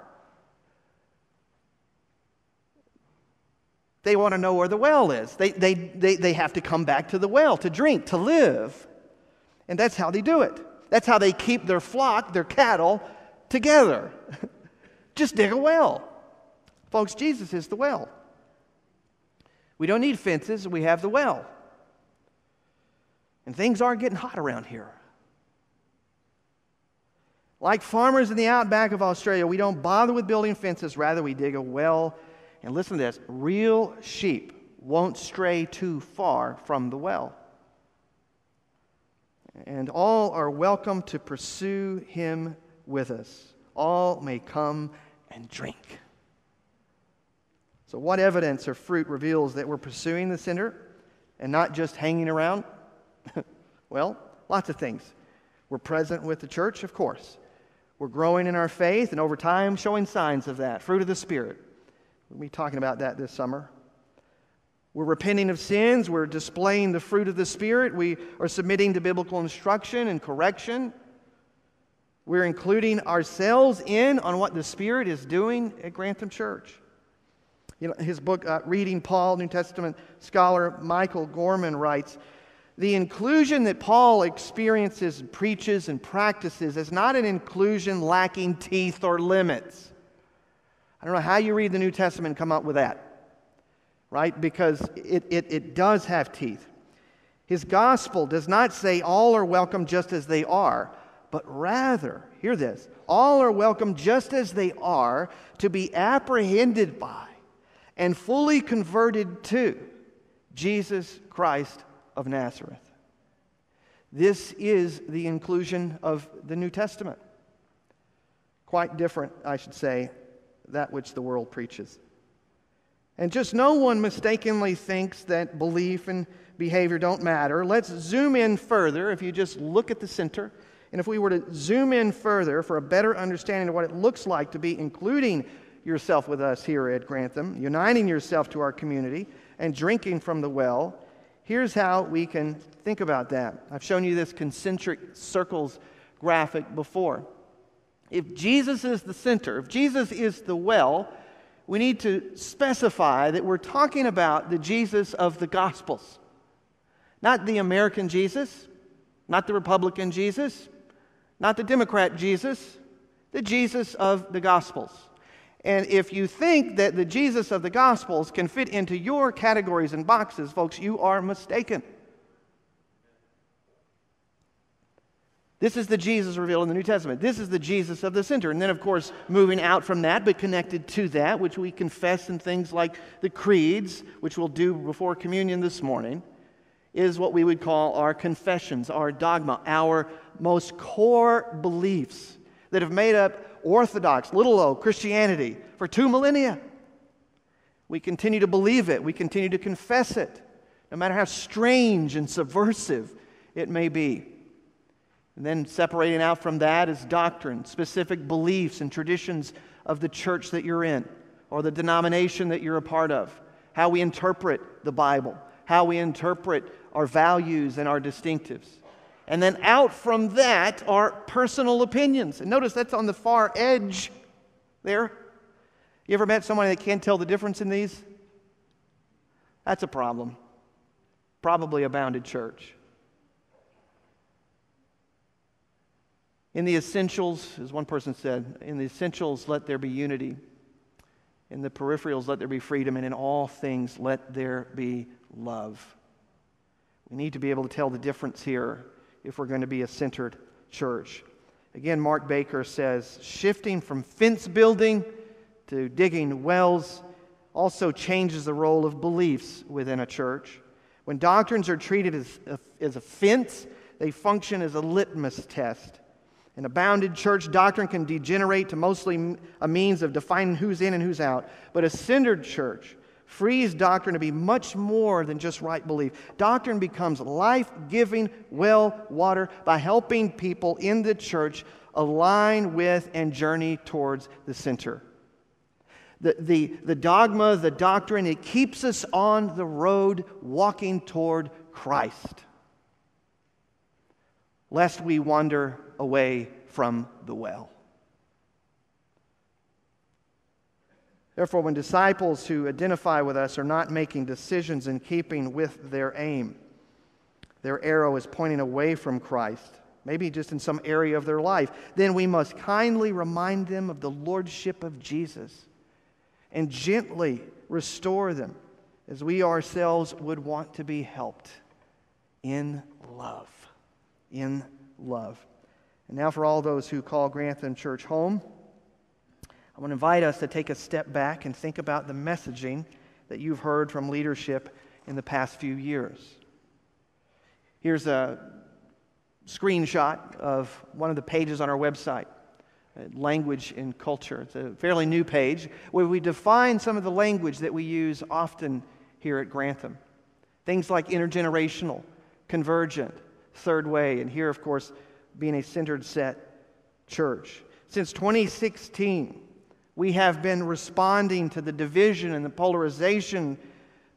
They want to know where the well is. They, they, they, they have to come back to the well to drink, to live. And that's how they do it. That's how they keep their flock, their cattle, together. Just dig a well. Folks, Jesus is the well. We don't need fences. We have the well. And things are getting hot around here. Like farmers in the outback of Australia, we don't bother with building fences. Rather, we dig a well. And listen to this. Real sheep won't stray too far from the well. And all are welcome to pursue him with us. All may come and drink. So what evidence or fruit reveals that we're pursuing the sinner and not just hanging around? Well, lots of things. We're present with the church, of course. We're growing in our faith and over time showing signs of that. Fruit of the Spirit. We'll be talking about that this summer. We're repenting of sins. We're displaying the fruit of the Spirit. We are submitting to biblical instruction and correction. We're including ourselves in on what the Spirit is doing at Grantham Church. You know, his book, uh, Reading Paul, New Testament scholar Michael Gorman writes, the inclusion that Paul experiences, preaches, and practices is not an inclusion lacking teeth or limits. I don't know how you read the New Testament and come up with that, right? Because it, it, it does have teeth. His gospel does not say all are welcome just as they are, but rather, hear this, all are welcome just as they are to be apprehended by and fully converted to Jesus Christ of Nazareth. This is the inclusion of the New Testament. Quite different, I should say, that which the world preaches. And just no one mistakenly thinks that belief and behavior don't matter. Let's zoom in further if you just look at the center. And if we were to zoom in further for a better understanding of what it looks like to be including yourself with us here at Grantham, uniting yourself to our community, and drinking from the well, here's how we can think about that. I've shown you this concentric circles graphic before. If Jesus is the center, if Jesus is the well, we need to specify that we're talking about the Jesus of the Gospels. Not the American Jesus, not the Republican Jesus, not the Democrat Jesus, the Jesus of the Gospels. And if you think that the Jesus of the Gospels can fit into your categories and boxes, folks, you are mistaken. This is the Jesus revealed in the New Testament. This is the Jesus of the center. And then, of course, moving out from that, but connected to that, which we confess in things like the creeds, which we'll do before communion this morning, is what we would call our confessions, our dogma, our most core beliefs that have made up Orthodox, little o, Christianity for two millennia. We continue to believe it. We continue to confess it, no matter how strange and subversive it may be. And then separating out from that is doctrine, specific beliefs and traditions of the church that you're in or the denomination that you're a part of, how we interpret the Bible, how we interpret our values and our distinctives. And then out from that are personal opinions. And notice that's on the far edge there. You ever met somebody that can't tell the difference in these? That's a problem. Probably a bounded church. In the essentials, as one person said, in the essentials let there be unity. In the peripherals let there be freedom. And in all things let there be love. We need to be able to tell the difference here if we're going to be a centered church. Again, Mark Baker says, shifting from fence building to digging wells also changes the role of beliefs within a church. When doctrines are treated as a, as a fence, they function as a litmus test. In a bounded church, doctrine can degenerate to mostly a means of defining who's in and who's out. But a centered church frees doctrine to be much more than just right belief. Doctrine becomes life-giving well water by helping people in the church align with and journey towards the center. The, the, the dogma, the doctrine, it keeps us on the road walking toward Christ, lest we wander away from the well. Therefore, when disciples who identify with us are not making decisions in keeping with their aim, their arrow is pointing away from Christ. maybe just in some area of their life, then we must kindly remind them of the lordship of Jesus and gently restore them as we ourselves would want to be helped in love. In love. And now for all those who call Grantham Church home, I want to invite us to take a step back and think about the messaging that you've heard from leadership in the past few years. Here's a screenshot of one of the pages on our website, Language and Culture. It's a fairly new page where we define some of the language that we use often here at Grantham. Things like intergenerational, convergent, third way, and here, of course, being a centered set church. Since twenty sixteen, we have been responding to the division and the polarization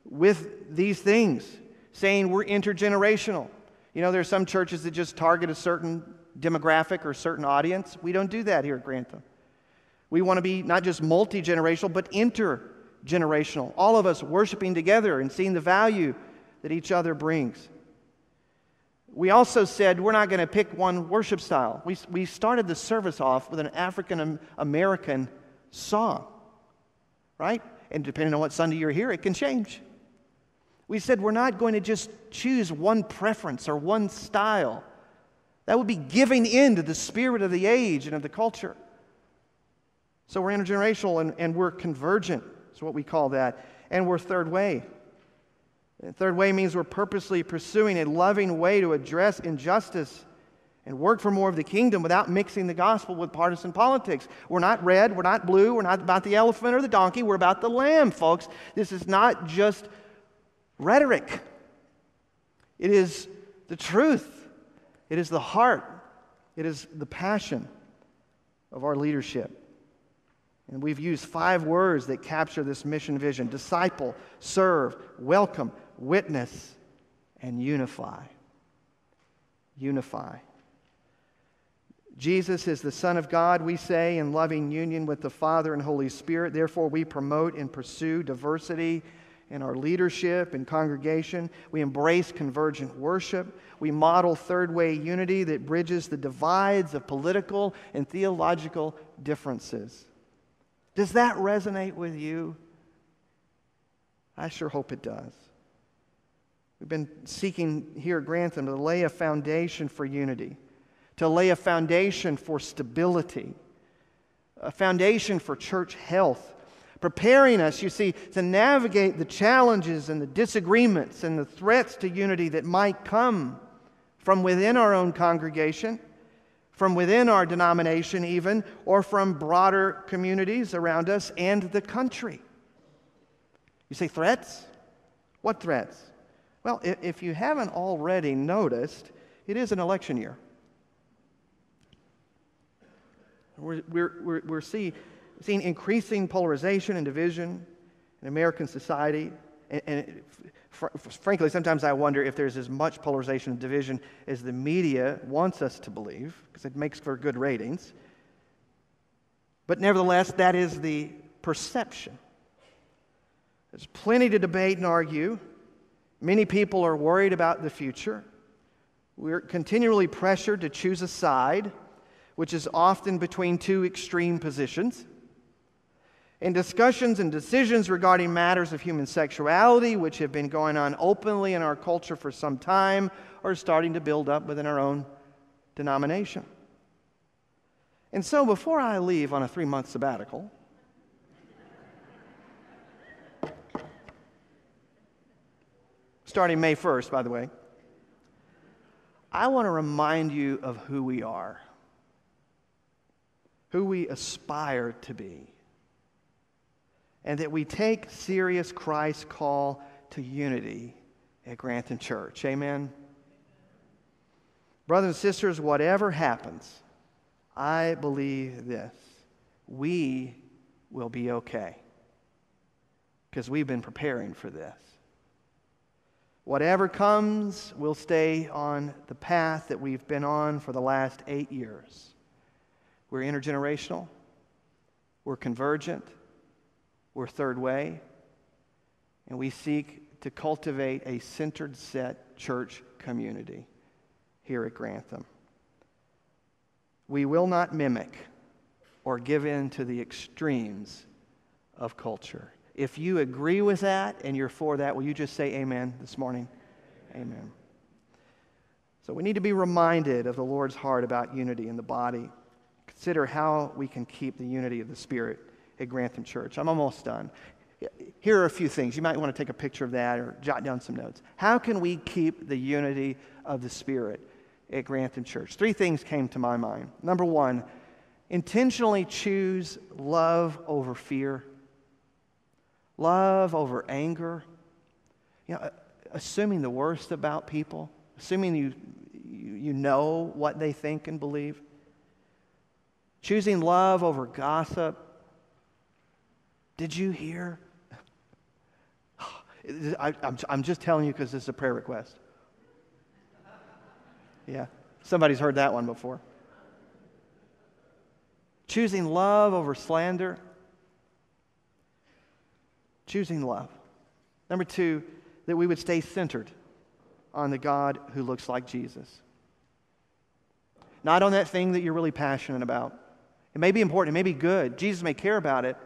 with these things, saying we're intergenerational. You know, there are some churches that just target a certain demographic or certain audience. We don't do that here at Grantham. We want to be not just multi-generational, but intergenerational. All of us worshiping together and seeing the value that each other brings. We also said we're not going to pick one worship style. We, we started the service off with an African-American song, right? And depending on what Sunday you're here, it can change. We said we're not going to just choose one preference or one style. That would be giving in to the spirit of the age and of the culture. So we're intergenerational and, and we're convergent, is what we call that. And we're third way. The third way means we're purposely pursuing a loving way to address injustice and work for more of the kingdom without mixing the gospel with partisan politics. We're not red, we're not blue, we're not about the elephant or the donkey, we're about the lamb, folks. This is not just rhetoric. It is the truth. It is the heart. It is the passion of our leadership. And we've used five words that capture this mission vision: disciple, serve, welcome, witness, and unify. Unify. Jesus is the Son of God, we say, in loving union with the Father and Holy Spirit. Therefore, we promote and pursue diversity in our leadership and congregation. We embrace convergent worship. We model third-way unity that bridges the divides of political and theological differences. Does that resonate with you? I sure hope it does. We've been seeking here at Grantham to lay a foundation for unity, to lay a foundation for stability, a foundation for church health, preparing us, you see, to navigate the challenges and the disagreements and the threats to unity that might come from within our own congregation, from within our denomination even, or from broader communities around us and the country. You say threats? What threats? Well, if you haven't already noticed, it is an election year. We're, we're, we're, we're see, seeing increasing polarization and division in American society. And, and it, fr- frankly, sometimes I wonder if there's as much polarization and division as the media wants us to believe, because it makes for good ratings. But nevertheless, that is the perception. There's plenty to debate and argue. Many people are worried about the future. We're continually pressured to choose a side, which is often between two extreme positions. And discussions and decisions regarding matters of human sexuality, which have been going on openly in our culture for some time, are starting to build up within our own denomination. And so before I leave on a three-month sabbatical, starting May first, by the way, I want to remind you of who we are, who we aspire to be, and that we take serious Christ's call to unity at Grantham Church. Amen? Brothers and sisters, whatever happens, I believe this: we will be okay, because we've been preparing for this. Whatever comes, we'll stay on the path that we've been on for the last eight years. We're intergenerational. We're convergent. We're third way, and we seek to cultivate a centered set church community here at Grantham. we will not mimic or give in to the extremes of culture. If you agree with that and you're for that, will you just say amen this morning? Amen. So we need to be reminded of the Lord's heart about unity in the body. Consider how we can keep the unity of the Spirit at Grantham Church. I'm almost done. Here are a few things. You might want to take a picture of that or jot down some notes. How can we keep the unity of the Spirit at Grantham Church? Three things came to my mind. Number one, intentionally choose love over fear, love over anger. You know, assuming the worst about people, assuming you, you, you know what they think and believe. Choosing love over gossip. Did you hear? I, I'm, I'm just telling you because this is a prayer request. Yeah, somebody's heard that one before. Choosing love over slander. Choosing love. Number two, that we would stay centered on the God who looks like Jesus. Not on that thing that you're really passionate about. It may be important, it may be good. Jesus may care about it.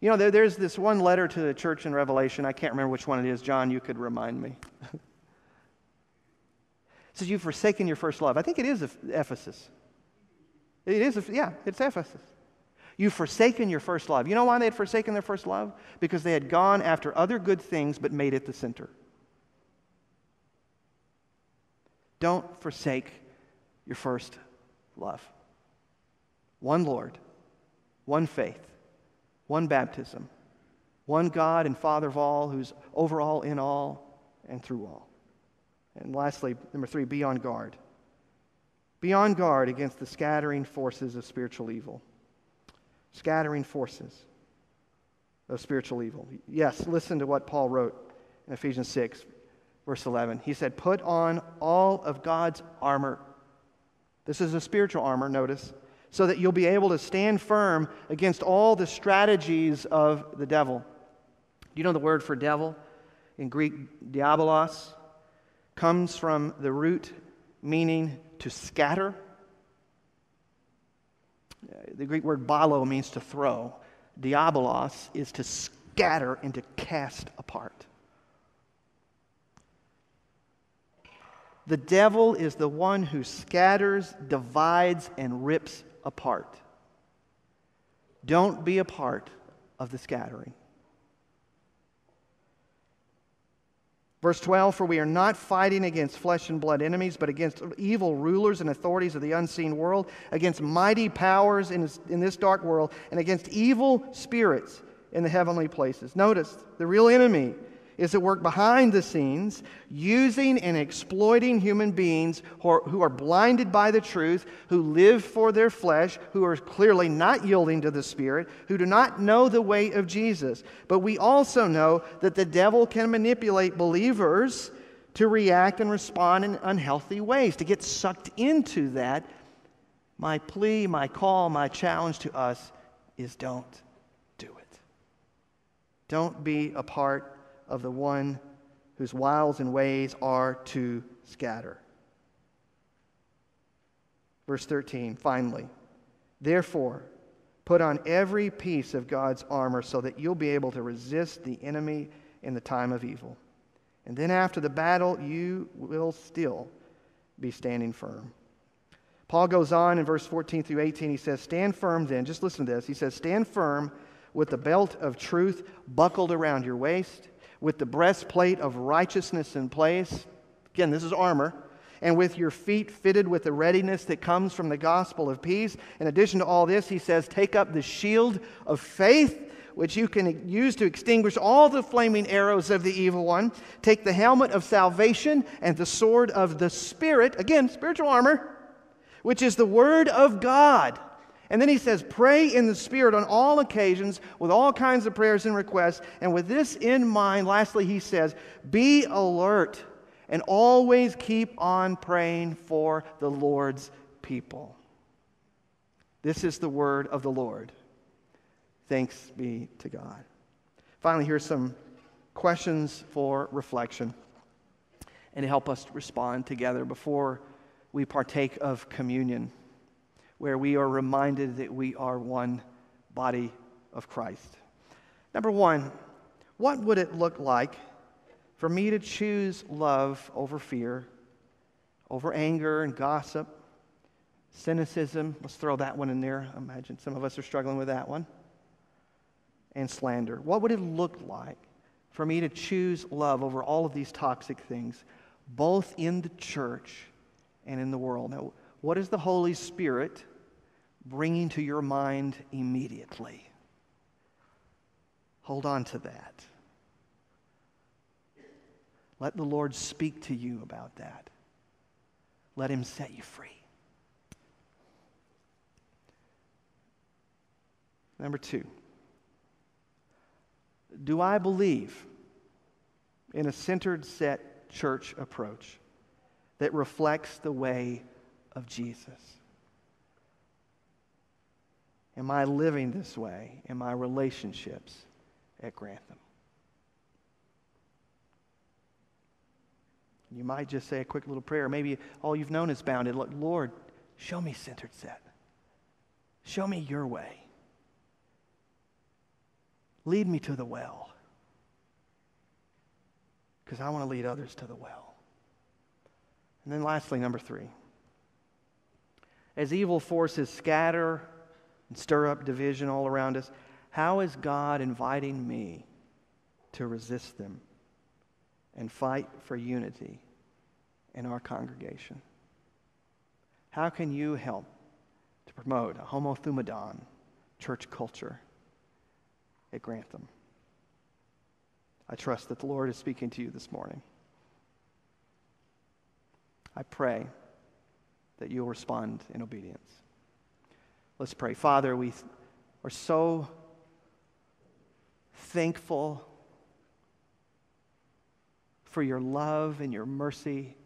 You know, there, there's this one letter to the church in Revelation. I can't remember which one it is. John, you could remind me. It says, you've forsaken your first love. I think it is Ephesus. It is, yeah, it's Ephesus. You've forsaken your first love. You know why they had forsaken their first love? Because they had gone after other good things but made it the center. Don't forsake your first love. One Lord, one faith, one baptism, one God and Father of all, who's over all, in all, and through all. And lastly, number three, be on guard. Be on guard against the scattering forces of spiritual evil. Scattering forces of spiritual evil. Yes, listen to what Paul wrote in Ephesians six, verse eleven. He said, put on all of God's armor. This is a spiritual armor, notice, so that you'll be able to stand firm against all the strategies of the devil. You know the word for devil in Greek, diabolos, comes from the root meaning to scatter. The Greek word balo means to throw. Diabolos is to scatter and to cast apart. The devil is the one who scatters, divides, and rips apart. Don't be a part of the scattering. Verse twelve, for we are not fighting against flesh and blood enemies, but against evil rulers and authorities of the unseen world, against mighty powers in this, in this dark world, and against evil spirits in the heavenly places. Notice, the real enemy is at work behind the scenes, using and exploiting human beings who are, who are blinded by the truth, who live for their flesh, who are clearly not yielding to the Spirit, who do not know the way of Jesus. But we also know that the devil can manipulate believers to react and respond in unhealthy ways, to get sucked into that. My plea, my call, my challenge to us is don't do it. Don't be a part of the one whose wiles and ways are to scatter. Verse thirteen, finally, therefore, put on every piece of God's armor so that you'll be able to resist the enemy in the time of evil. And then after the battle, you will still be standing firm. Paul goes on in verse fourteen through eighteen, he says, stand firm then, just listen to this, he says, stand firm with the belt of truth buckled around your waist, with the breastplate of righteousness in place. Again, this is armor. And with your feet fitted with the readiness that comes from the gospel of peace. In addition to all this, he says, take up the shield of faith, which you can use to extinguish all the flaming arrows of the evil one. Take the helmet of salvation and the sword of the Spirit. Again, spiritual armor, which is the word of God. And then he says, pray in the Spirit on all occasions with all kinds of prayers and requests. And with this in mind, lastly, he says, be alert and always keep on praying for the Lord's people. This is the word of the Lord. Thanks be to God. Finally, here's some questions for reflection and to help us respond together before we partake of communion, where we are reminded that we are one body of Christ. Number one, what would it look like for me to choose love over fear, over anger and gossip, cynicism? Let's throw that one in there. I imagine some of us are struggling with that one. And slander. What would it look like for me to choose love over all of these toxic things, both in the church and in the world? Now, what is the Holy Spirit bringing to your mind immediately? Hold on to that. Let the Lord speak to you about that. Let Him set you free. Number two, do I believe in a centered set church approach that reflects the way of Jesus? Am I living this way in my relationships at Grantham? You might just say a quick little prayer. Maybe all you've known is bounded. Look, Lord, show me centered set. Show me your way. Lead me to the well, because I want to lead others to the well. And then lastly, number three. As evil forces scatter and stir up division all around us, how is God inviting me to resist them and fight for unity in our congregation? How can you help to promote a homothumadon church culture at Grantham? I trust that the Lord is speaking to you this morning. I pray that you'll respond in obedience. Let's pray. Father, we are so thankful for your love and your mercy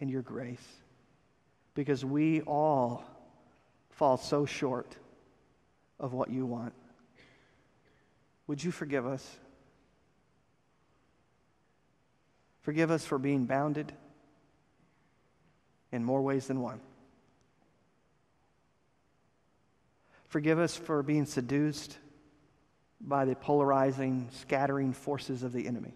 and your grace, because we all fall so short of what you want. Would you forgive us? Forgive us for being bounded in more ways than one. Forgive us for being seduced by the polarizing, scattering forces of the enemy.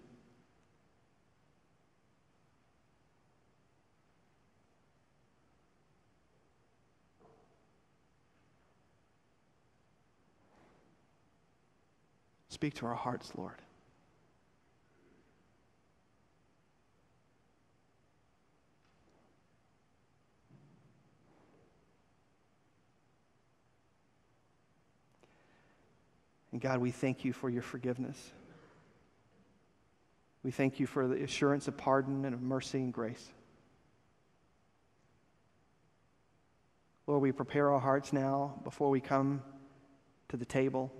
Speak to our hearts, Lord. And God, we thank you for your forgiveness. We thank you for the assurance of pardon and of mercy and grace. Lord, we prepare our hearts now before we come to the table.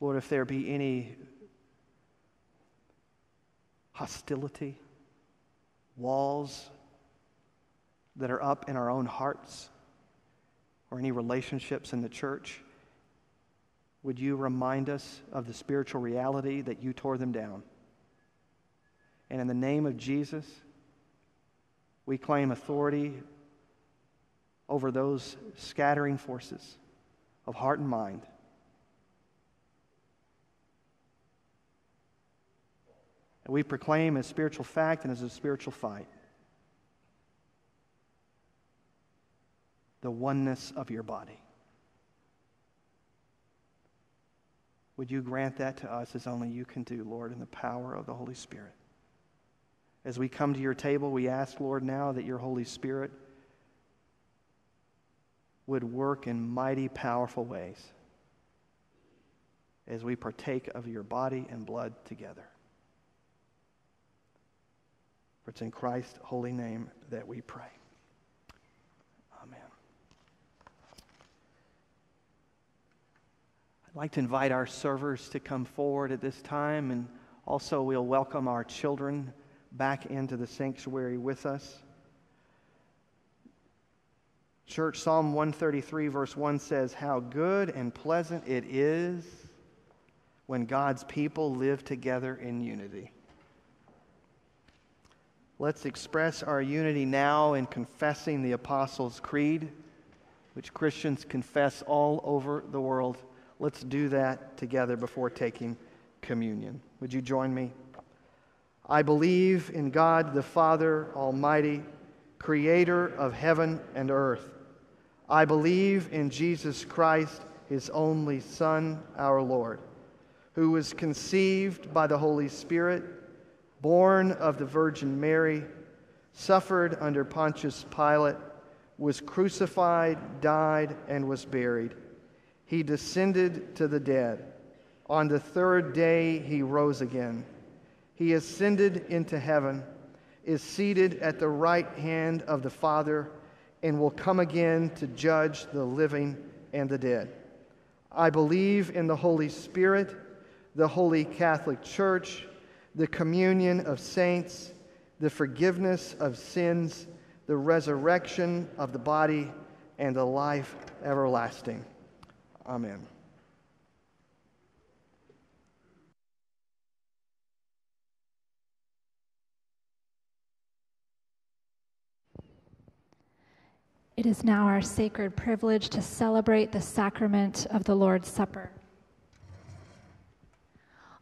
Lord, if there be any hostility, walls that are up in our own hearts, or any relationships in the church, would you remind us of the spiritual reality that you tore them down? And in the name of Jesus, we claim authority over those scattering forces of heart and mind. And we proclaim as spiritual fact and as a spiritual fight the oneness of your body. Would you grant that to us as only you can do, Lord, in the power of the Holy Spirit? As we come to your table, we ask, Lord, now that your Holy Spirit would work in mighty, powerful ways as we partake of your body and blood together. For it's in Christ's holy name that we pray. Amen. I'd like to invite our servers to come forward at this time, and also we'll welcome our children back into the sanctuary with us. Church, Psalm one thirty-three, verse one says, "How good and pleasant it is when God's people live together in unity. Let's express our unity now in confessing the Apostles' Creed, which Christians confess all over the world. Let's do that together before taking communion. Would you join me? I believe in God the Father Almighty, creator of heaven and earth. I believe in Jesus Christ, his only Son, our Lord, who was conceived by the Holy Spirit, born of the Virgin Mary, suffered under Pontius Pilate, was crucified, died, and was buried. He descended to the dead. On the third day he rose again. He ascended into heaven, is seated at the right hand of the Father, and will come again to judge the living and the dead. I believe in the Holy Spirit, the Holy Catholic Church, the communion of saints, the forgiveness of sins, the resurrection of the body, and the life everlasting. Amen. It is now our sacred privilege to celebrate the sacrament of the Lord's Supper.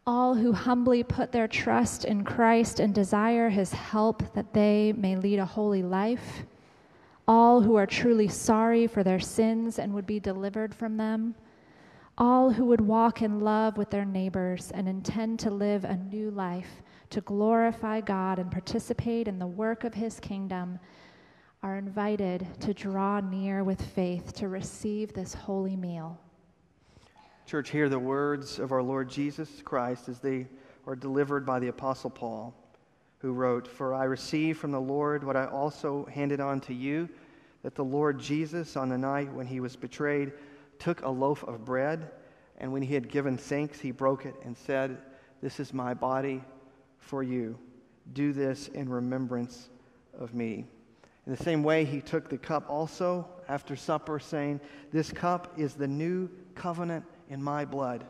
All who humbly put their trust in Christ and desire his help that they may lead a holy life, all who are truly sorry for their sins and would be delivered from them, all who would walk in love with their neighbors and intend to live a new life to glorify God and participate in the work of his kingdom, are invited to draw near with faith to receive this holy meal. Church, hear the words of our Lord Jesus Christ as they are delivered by the Apostle Paul, who wrote, "For I received from the Lord what I also handed on to you, that the Lord Jesus, on the night when he was betrayed, took a loaf of bread, and when he had given thanks, he broke it and said, 'This is my body for you. Do this in remembrance of me.' In the same way, he took the cup also after supper, saying, 'This cup is the new covenant in my blood.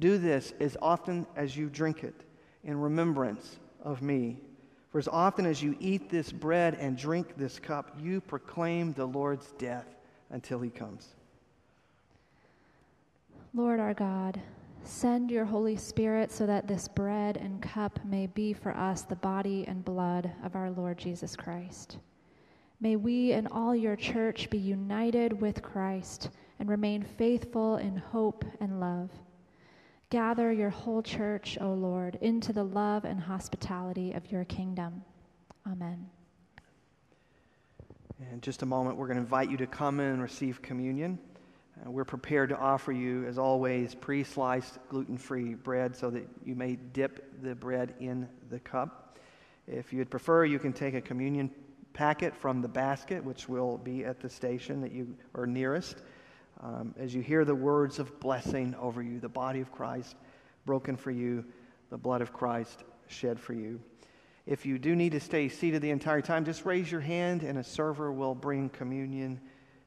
Do this as often as you drink it in remembrance of me. For as often as you eat this bread and drink this cup, you proclaim the Lord's death until he comes.'" Lord our God, send your Holy Spirit so that this bread and cup may be for us the body and blood of our Lord Jesus Christ. May we and all your church be united with Christ and remain faithful in hope and love. Gather your whole church, O Lord, into the love and hospitality of your kingdom. Amen. In just a moment, we're going to invite you to come and receive communion. Uh, we're prepared to offer you, as always, pre-sliced gluten-free bread so that you may dip the bread in the cup. If you'd prefer, you can take a communion packet from the basket, which will be at the station that you are nearest, um, as you hear the words of blessing over you, the body of Christ broken for you, the blood of Christ shed for you. If you do need to stay seated the entire time, just raise your hand and a server will bring communion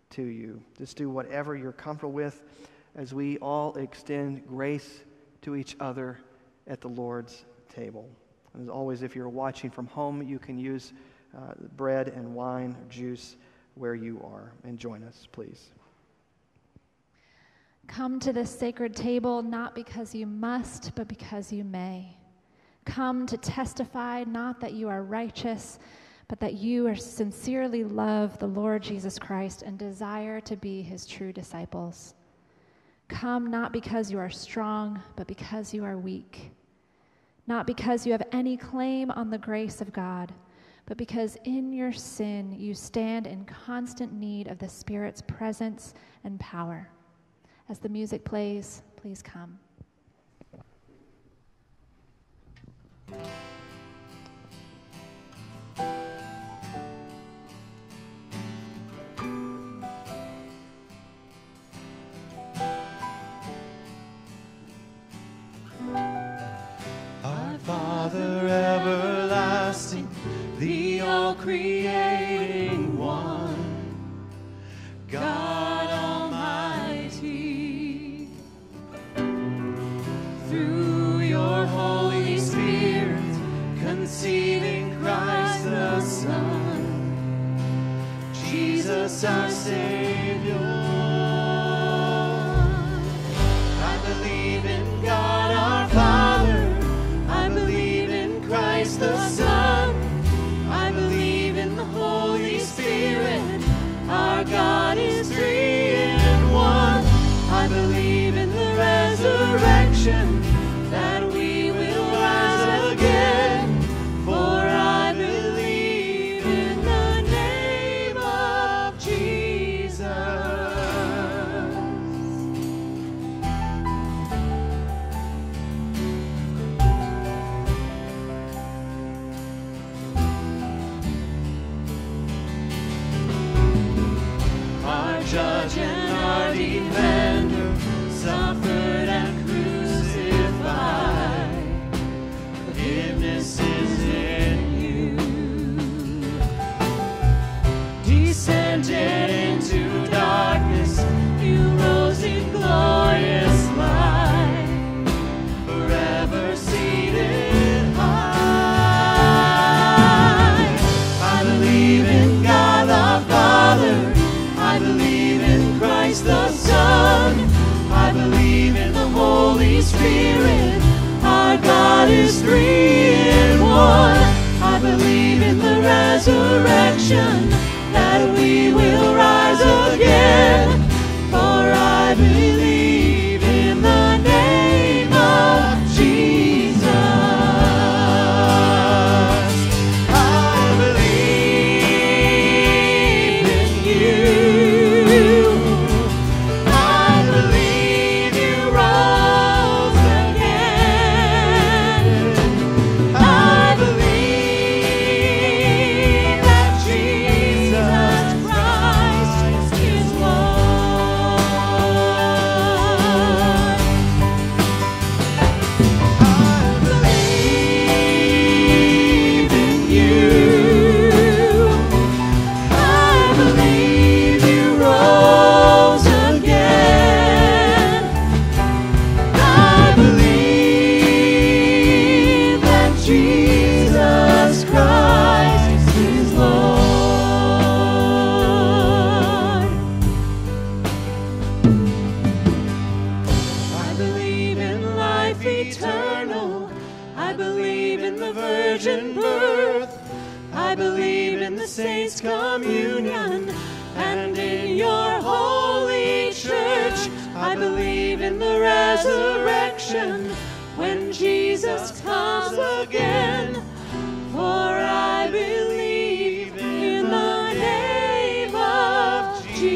to you. Just do whatever you're comfortable with as we all extend grace to each other at the Lord's table. And as always, if you're watching from home, you can use Uh, bread and wine, juice, where you are. And join us, please. Come to this sacred table not because you must, but because you may. Come to testify not that you are righteous, but that you are sincerely love the Lord Jesus Christ and desire to be his true disciples. Come not because you are strong, but because you are weak. Not because you have any claim on the grace of God, but because in your sin you stand in constant need of the Spirit's presence and power. As the music plays, please come. Our Father everlasting, the all-creating one, God Almighty, through Jesus our Savior. I believe in God our Father. I believe in Christ the Son. I believe in the Holy Spirit. Our God is three in one. I believe in the resurrection, that we will rise again. For I believe in the name of Jesus. Our judge and our defender suffered and forgiveness is in you. Descended into darkness, you rose in glorious light, forever seated high. I believe in God the Father. I believe in Christ the Son. I believe in the Holy Spirit. Our God is three in one. I believe in the resurrection, that we will rise again. For I believe in the name of Jesus. I believe in you. I believe you rose again. I believe that Jesus Christ is Lord. I believe in you. I believe you rose again. I believe that Jesus Christ is Lord. I believe in life eternal. I believe in the virgin birth. I believe in the saints' communion and in your holy church. I believe in the resurrection when Jesus comes again. For I believe in the name of Jesus.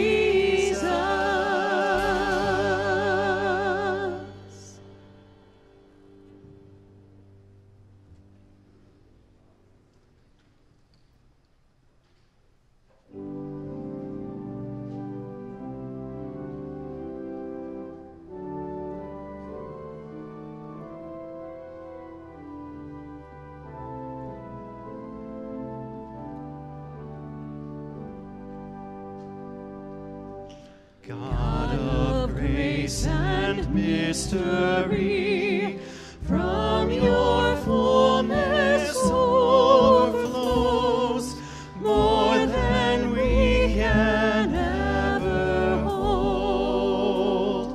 God of grace and mystery, from your fullness overflows more than we can ever hold.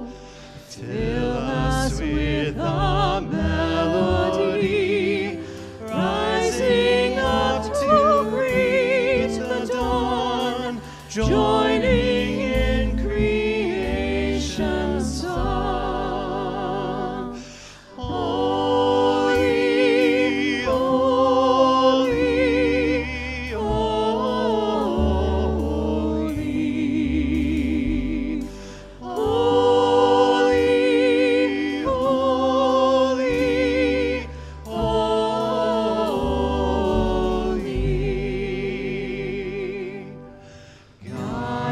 Fill us with a melody rising up to greet the dawn, joining in creation's song. Holy, holy, holy, holy, holy, holy. God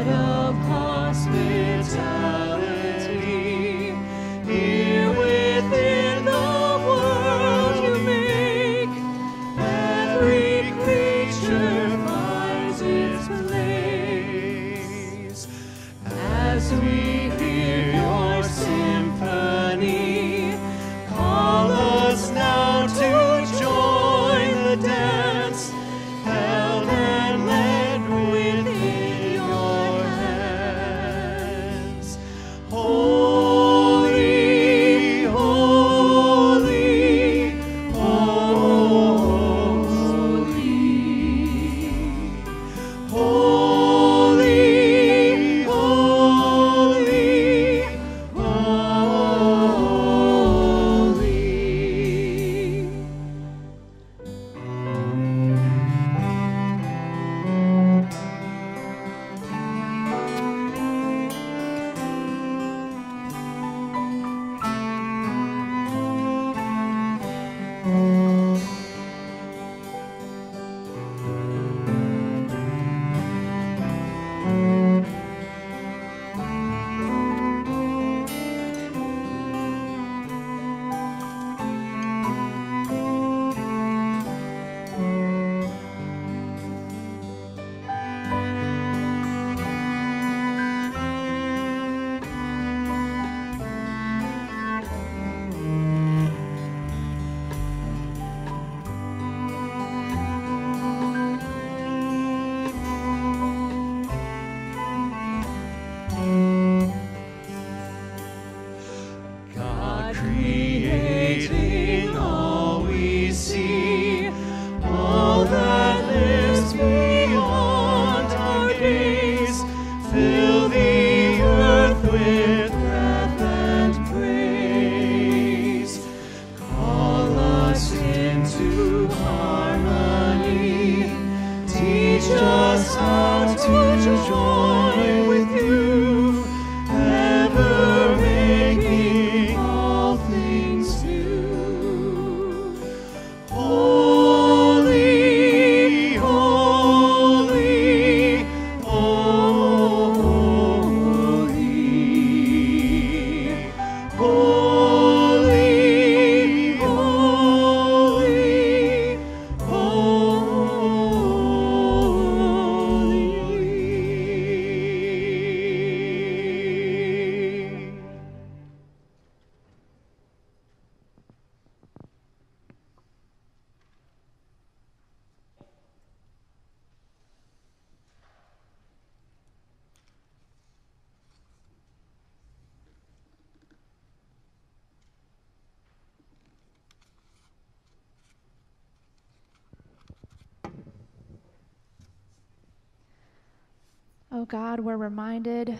Oh God, we're reminded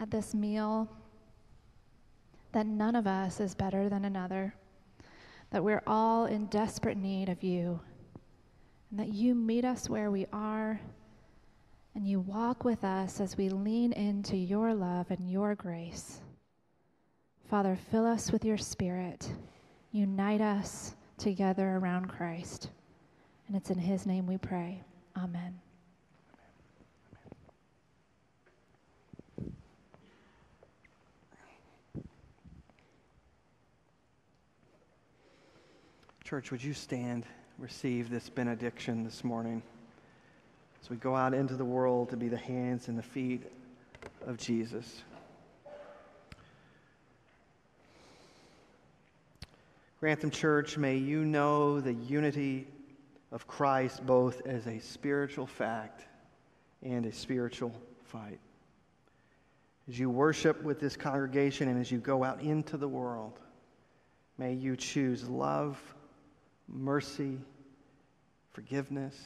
at this meal that none of us is better than another, that we're all in desperate need of you, and that you meet us where we are, and you walk with us as we lean into your love and your grace. Father, fill us with your Spirit. Unite us together around Christ. And it's in his name we pray. Amen. Church, would you stand, receive this benediction this morning as we go out into the world to be the hands and the feet of Jesus. Grantham Church, may you know the unity of Christ both as a spiritual fact and a spiritual fight. As you worship with this congregation and as you go out into the world, may you choose love, mercy, forgiveness,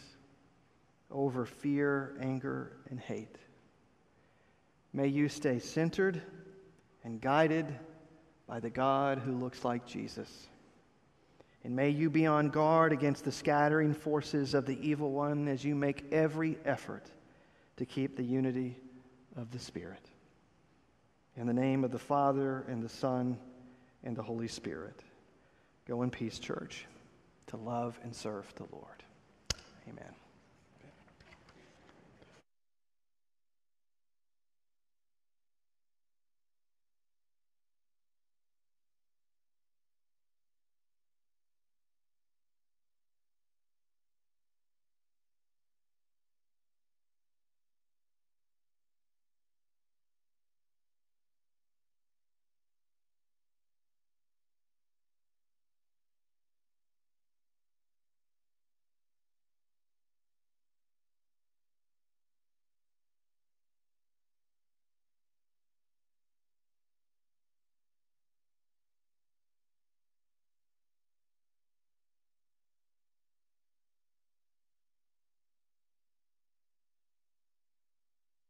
over fear, anger, and hate. May you stay centered and guided by the God who looks like Jesus. And may you be on guard against the scattering forces of the evil one as you make every effort to keep the unity of the Spirit. In the name of the Father, and the Son, and the Holy Spirit. Go in peace, church, to love and serve the Lord. Amen.